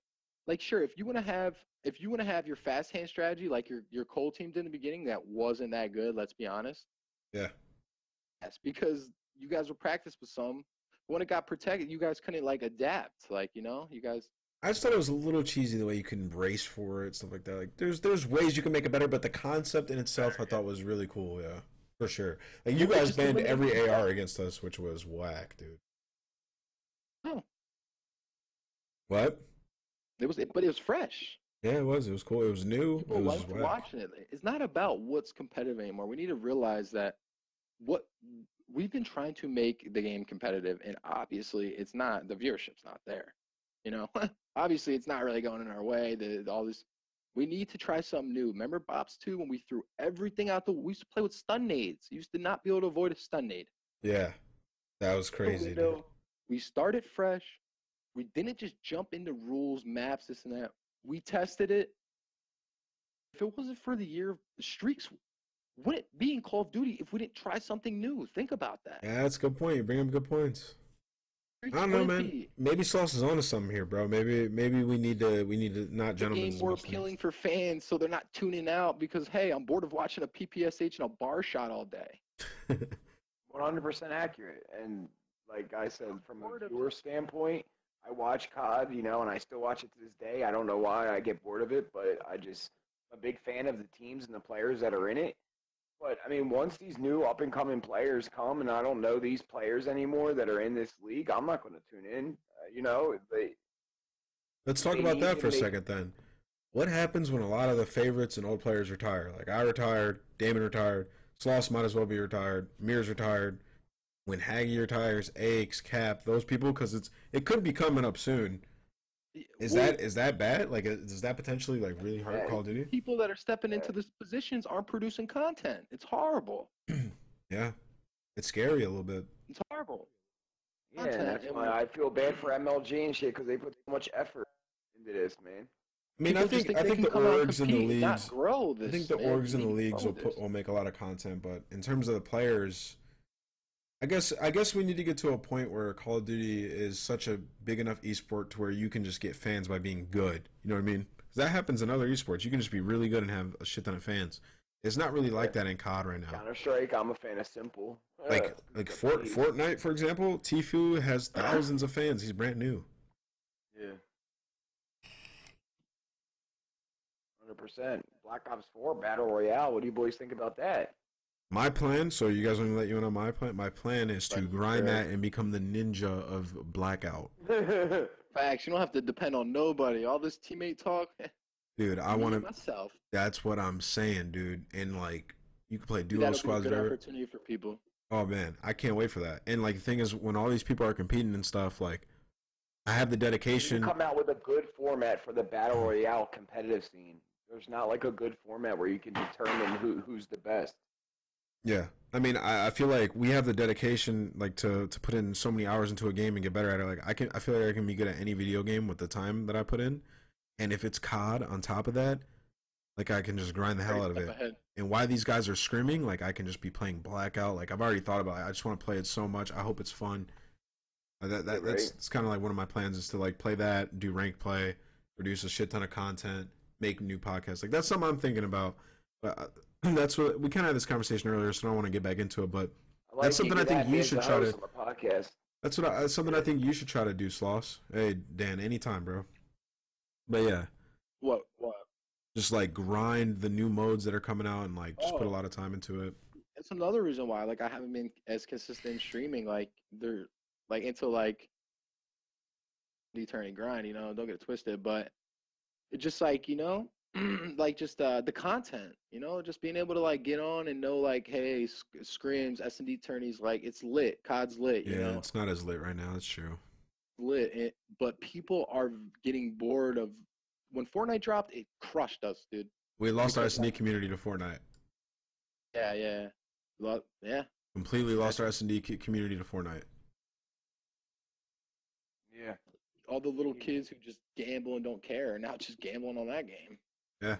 Like, sure, if you want to have if you want to have your fast hand strategy, like your your cold team did in the beginning, that wasn't that good. Let's be honest. Yeah. Yes, because you guys were practiced with some. When it got protected, you guys couldn't like adapt. Like, you know, you guys. I just thought it was a little cheesy the way you couldn't brace for it, stuff like that. Like, there's there's ways you can make it better, but the concept in itself I thought was really cool. Yeah, for sure. Like, you guys banned every A R against us, which was whack, dude. Oh. What? It was, but it was fresh. Yeah, it was. It was cool. It was new. People loved watching it. It's not about what's competitive anymore. We need to realize that what we've been trying to make the game competitive, and obviously, it's not. The viewership's not there. You know, obviously, it's not really going in our way. The, the all this, we need to try something new. Remember, Bops two when we threw everything out the. We used to play with stun nades. You used to not be able to avoid a stun nade. Yeah, that was crazy. So we, dude. we started fresh. We didn't just jump into rules, maps, this and that. We tested it. If it wasn't for the year, the streaks wouldn't be in Call of Duty if we didn't try something new. Think about that. Yeah, that's a good point. You bring up good points. Streaks I don't know, man. Be. Maybe Sauce is onto something here, bro. Maybe maybe we need to we need to not gentlemen. Game more appealing for fans, so they're not tuning out because, hey, I'm bored of watching a P P S H and a bar shot all day. one hundred percent accurate. And like I said, from a viewer standpoint, I watch C O D, you know, and I still watch it to this day. I don't know why I get bored of it, but I just I'm a big fan of the teams and the players that are in it. But, I mean, once these new up-and-coming players come and I don't know these players anymore that are in this league, I'm not going to tune in. Uh, you know, they, Let's talk they about that for a they, second then. What happens when a lot of the favorites and old players retire? Like, I retired, Damon retired, Sloss might as well be retired, Mir's retired. When Haggy retires, Aches, Cap, those people, because it's it could be coming up soon. Is well, that is that bad? Like, does that potentially like really hurt yeah, Call of Duty? People that are stepping into these positions aren't producing content. It's horrible. Yeah, it's scary a little bit. It's horrible. Yeah, that's why I feel bad for M L G and shit because they put so much effort into this, man. I mean, I think, think I think the orgs in the leagues, grow this, I think the man. orgs in the leagues will put, will make a lot of content, but in terms of the players. I guess I guess we need to get to a point where Call of Duty is such a big enough esport to where you can just get fans by being good. You know what I mean? Because that happens in other esports. You can just be really good and have a shit ton of fans. It's not really like that in C O D right now. Counter-Strike, I'm a fan of simple. Like uh, like Fort, Fortnite, for example, Tfue has thousands of fans. He's brand new. Yeah. one hundred percent. Black Ops four Battle Royale. What do you boys think about that? My plan, so you guys want me to let you in on my plan? My plan is to grind that and become the ninja of Blackout. Facts. You don't have to depend on nobody. All this teammate talk. Dude, I want to... myself. That's what I'm saying, dude. And, like, you can play duo squads. That'll be a good opportunity for people. Oh, man. I can't wait for that. And, like, the thing is, when all these people are competing and stuff, like, I have the dedication... You come out with a good format for the Battle Royale competitive scene. There's not, like, a good format where you can determine who, who's the best. Yeah. I mean, I, I feel like we have the dedication, like, to, to put in so many hours into a game and get better at it. Like, I can, I feel like I can be good at any video game with the time that I put in. And if it's C O D on top of that, like, I can just grind the hell out of it. Ahead. And while these guys are screaming, like, I can just be playing Blackout. Like, I've already thought about it. I just want to play it so much. I hope it's fun. Uh, that, that, that's that's kind of like one of my plans is to, like, play that, do rank play, produce a shit ton of content, make new podcasts. Like, that's something I'm thinking about. But I, that's what we kind of had this conversation earlier, so I don't want to get back into it. But like that's something I think you should try to. Podcast. That's what I, that's something I think you should try to do, Sloss. Hey, Dan, anytime, bro. But yeah, what what? Just like grind the new modes that are coming out and like just oh, put a lot of time into it. That's another reason why like I haven't been as consistent streaming like they're like into like the eternity grind. You know, don't get it twisted, but it's just like you know, like just uh, the content. You know, just being able to like get on and know like hey, sc scrims, S and D tourneys, like it's lit. C O D's lit. You yeah, know? It's not as lit right now. That's true. Lit it, but people are getting bored of when Fortnite dropped it crushed us dude we lost our S and D community to Fortnite yeah yeah Lo yeah completely lost our S and D community to Fortnite yeah all the little kids who just gamble and don't care are now just gambling on that game yeah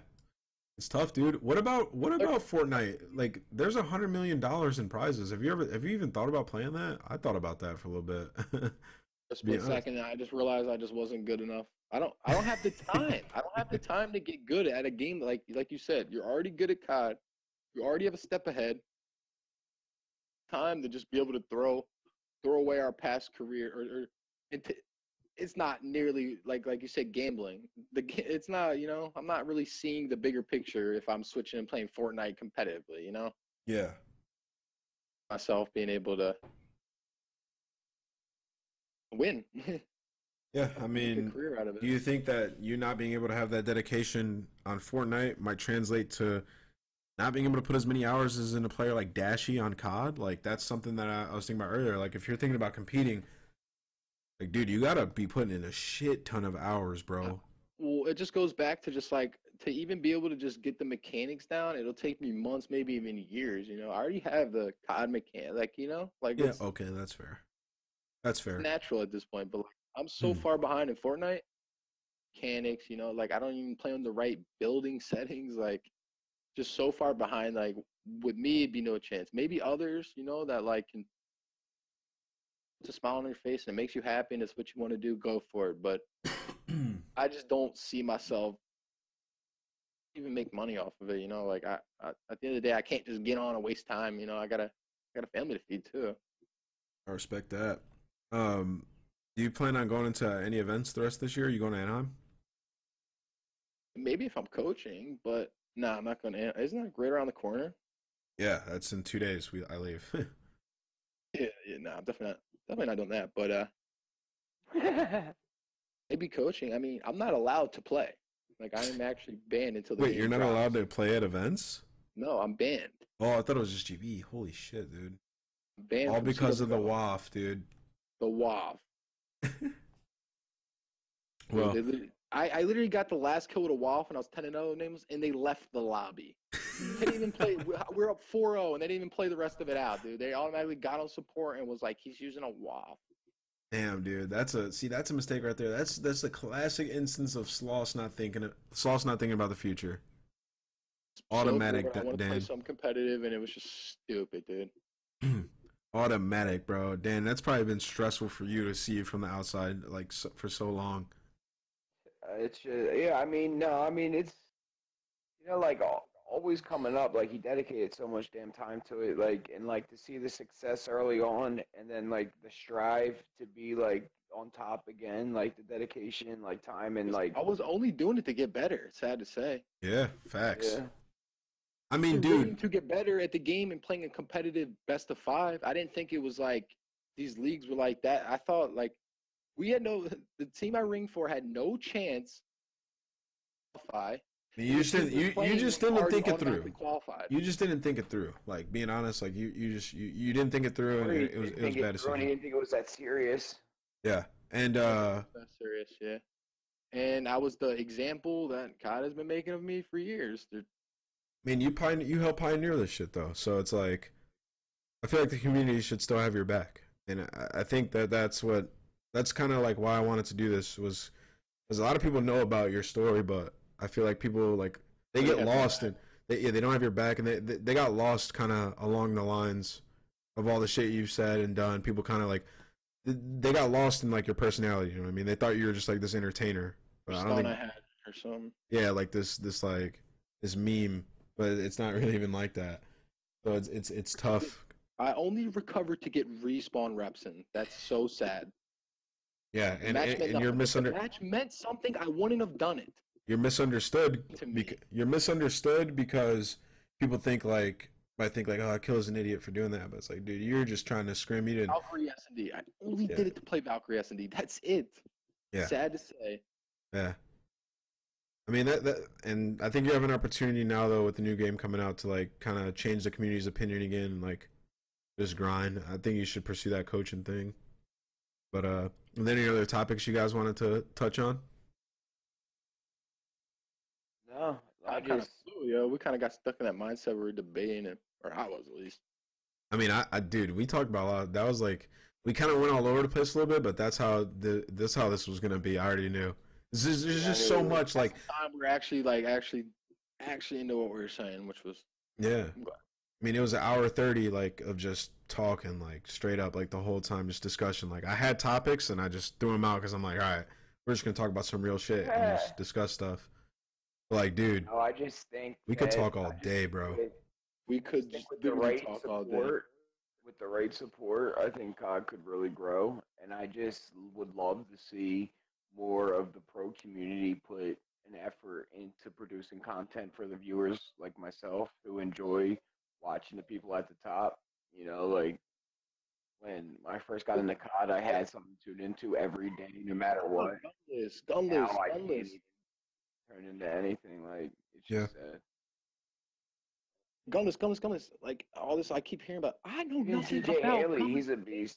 it's tough dude what about what about Fortnite like there's a hundred million dollars in prizes have you ever have you even thought about playing that I thought about that for a little bit Just for a second, I just realized I just wasn't good enough. I don't, I don't have the time. I don't have the time to get good at a game like, like you said. You're already good at C O D. You already have a step ahead. Time to just be able to throw, throw away our past career, or, or it, it's not nearly like, like you said, gambling. The, it's not, you know, I'm not really seeing the bigger picture if I'm switching and playing Fortnite competitively, you know. Yeah. Myself being able to. Win. Yeah, I mean, do you think that you not being able to have that dedication on Fortnite might translate to not being able to put as many hours as in a player like Dashy on C O D? Like, that's something that I, I was thinking about earlier. Like, if you're thinking about competing, like, dude, you gotta be putting in a shit ton of hours, bro. Well, it just goes back to just like to even be able to just get the mechanics down. It'll take me months, maybe even years. You know, I already have the C O D mechanic. Like, you know, like yeah, okay, that's fair. That's fair. It's natural at this point, but like, I'm so mm. far behind in Fortnite mechanics, you know, like I don't even play on the right building settings, like just so far behind, like with me, it'd be no chance. Maybe others, you know, that like can put a smile on your face and it makes you happy and it's what you want to do, go for it. But I just don't see myself even make money off of it, you know, like I, I at the end of the day, I can't just get on and waste time, you know, I got a, got a family to feed too. I respect that. Um, do you plan on going into any events the rest of this year? Are you going to Anaheim? Maybe if I'm coaching, but no, nah, I'm not going to Anaheim. Isn't that right around the corner? Yeah, that's in two days. We I leave. yeah, yeah, no, nah, I'm definitely not, definitely not doing that. But uh, maybe coaching. I mean, I'm not allowed to play. Like, I am actually banned until the Wait, you're not drops. allowed to play at events? No, I'm banned. Oh, I thought it was just G B. Holy shit, dude. Banned All because of the W A F, dude. The W A F. well, dude, I, I literally got the last kill with a W A F when I was ten and oh names, and they left the lobby. They didn't even play. We're up four oh, and they didn't even play the rest of it out, dude. They automatically got on support and was like, "He's using a W A F." Damn, dude, that's a see. That's a mistake right there. That's that's a classic instance of Sloss not thinking of, Sloss not thinking about the future. It's automatic. So I want to play some competitive, and it was just stupid, dude. Automatic, bro. Dan, that's probably been stressful for you to see it from the outside, like so, for so long. Uh, it's uh, yeah. I mean, no. I mean, it's you know, like all, always coming up. Like he dedicated so much damn time to it. Like and like to see the success early on, and then like the strive to be like on top again. Like the dedication, like time, and like I was only doing it to get better. Sad to say. Yeah, facts. Yeah. I mean, dude, to get better at the game and playing a competitive best of five. I didn't think it was like these leagues were like that. I thought like we had no the team I ring for had no chance to qualify. You just didn't, you, you just didn't think it through. Qualified. You just didn't think it through. Like being honest, like you, you just you, you didn't think it through, and it, it was it was bad decision. I didn't think it was that serious. Yeah, and uh, that's serious. Yeah, and I was the example that God has been making of me for years. Dude. I mean, you pioneer, you helped pioneer this shit, though. So it's like, I feel like the community should still have your back, and I, I think that that's what that's kind of like why I wanted to do this was, because a lot of people know about your story, but I feel like people like they get lost and they yeah, they don't have your back, and they they, they got lost kind of along the lines of all the shit you've said and done. People kind of like they got lost in like your personality. You know what I mean? They thought you were just like this entertainer, but I don't think I had or something. Yeah, like this this like this meme. But it's not really even like that, so it's it's it's tough. I only recovered to get respawn reps in. That's so sad. Yeah, and and, and you're misunderstood. Match meant something. I wouldn't have done it. You're misunderstood. Beca- you're misunderstood because people think like I think like oh, Kill is an idiot for doing that. But it's like, dude, you're just trying to scrim. You didn't. Valkyrie S and D. I only yeah. did it to play Valkyrie S and D. That's it. Yeah. Sad to say. Yeah. I mean that, that, and I think you have an opportunity now though with the new game coming out to like kind of change the community's opinion again and like just grind. I think you should pursue that coaching thing. But uh, are there any other topics you guys wanted to touch on? No, I, I just, kind of flew, yo. We kind of got stuck in that mindset where we were debating it, or I was at least. I mean, I, I dude, we talked about a lot. That was like we kind of went all over the place a little bit, but that's how the this how this was gonna be. I already knew. There's just yeah, so was, much like we're actually like actually actually into what we were saying, which was yeah. I mean, it was an hour thirty like of just talking like straight up like the whole time, just discussion. Like I had topics and I just threw them out because I'm like, all right, we're just gonna talk about some real shit yeah. and just discuss stuff. But, like, dude, no, I just think we could talk all day, bro. We could just with the right support. With the right support, I think C O D could really grow, and I just would love to see more of the pro community put an effort into producing content for the viewers like myself who enjoy watching the people at the top. You know, like when I first got into C O D, I had something to tune into every day, no matter what. Gunless, gunless, gunless. Turn into anything like it's yeah. just sad. Gunless, gunless, gunless. Like all this, I keep hearing about. I know nothing about Haley. Gunless. He's a beast.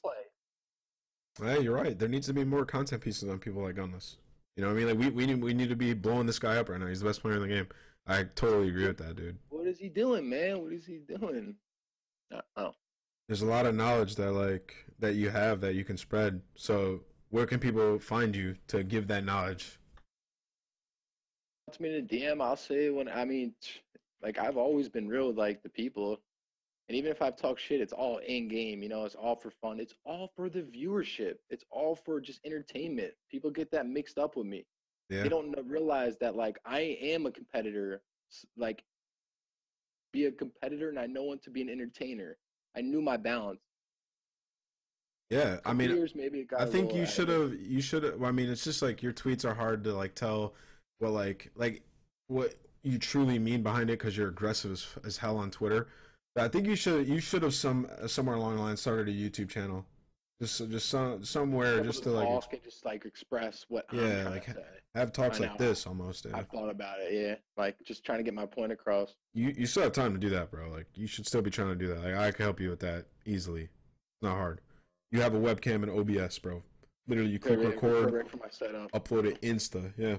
Yeah, you're right. There needs to be more content pieces on people like Gunless. You know what I mean? Like, we, we, need, we need to be blowing this guy up right now. He's the best player in the game. I totally agree with that, dude. What is he doing, man? What is he doing? Oh. There's a lot of knowledge that, like, that you have that you can spread. So where can people find you to give that knowledge? It's me in a D M. I'll say when, I mean, like, I've always been real with, like, the people. And even if I've talked shit, it's all in-game, you know, it's all for fun. It's all for the viewership. It's all for just entertainment. People get that mixed up with me. Yeah. They don't realize that, like, I am a competitor. Like, be a competitor, and I know when to be an entertainer. I knew my balance. Yeah, I mean, years, maybe it got I think you should have, you should have, I mean, it's just, like, your tweets are hard to, like, tell what, like, like what you truly mean behind it because you're aggressive as, as hell on Twitter. I think you should you should have some somewhere along the line started a YouTube channel, just just some somewhere just to like talk and just like express what yeah I'm like to have talks like this almost. Yeah. I've thought about it, yeah, like just trying to get my point across. You you still have time to do that, bro. Like you should still be trying to do that. Like I can help you with that easily, not hard. You have a webcam and O B S, bro. Literally, you click yeah, yeah, record, right from my setup. Upload it Insta, yeah.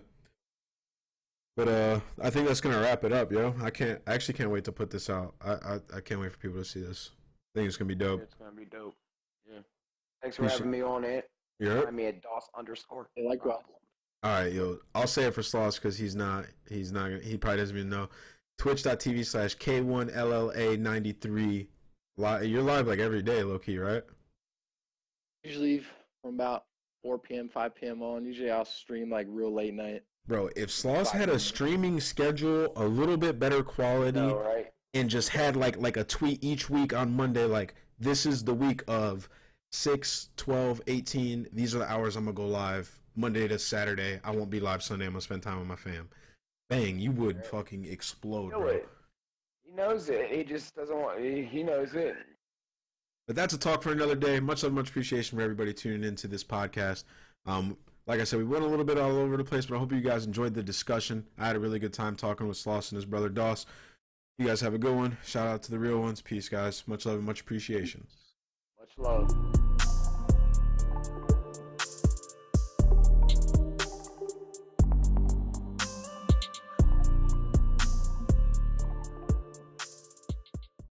But uh, I think that's gonna wrap it up, yo. I can't, I actually can't wait to put this out. I, I, I can't wait for people to see this. I think it's gonna be dope. Yeah, it's gonna be dope. Yeah. Thanks for Appreciate having me on it. Yeah. Find me at DOS underscore. I like Rob. All right, yo. I'll say it for Sloss because he's not, he's not, he probably doesn't even know. Twitch.tv slash K one L L A ninety-three. You're live like every day, low key, right? Usually from about four p.m., five p.m. on. Usually I'll stream like real late night. Bro, if Sloss had a streaming schedule, a little bit better quality, no, right? and just had like like a tweet each week on Monday, like, this is the week of six, twelve, eighteen. These are the hours I'm going to go live Monday to Saturday. I won't be live Sunday. I'm going to spend time with my fam. Bang, you would fucking explode, bro. You know He knows it. He just doesn't want. He, he knows it. But that's a talk for another day. Much love, much appreciation for everybody tuning into this podcast. Um, like I said, we went a little bit all over the place, but I hope you guys enjoyed the discussion. I had a really good time talking with Sloss and his brother Doss. You guys have a good one. Shout out to the real ones. Peace, guys. Much love and much appreciation. Much love.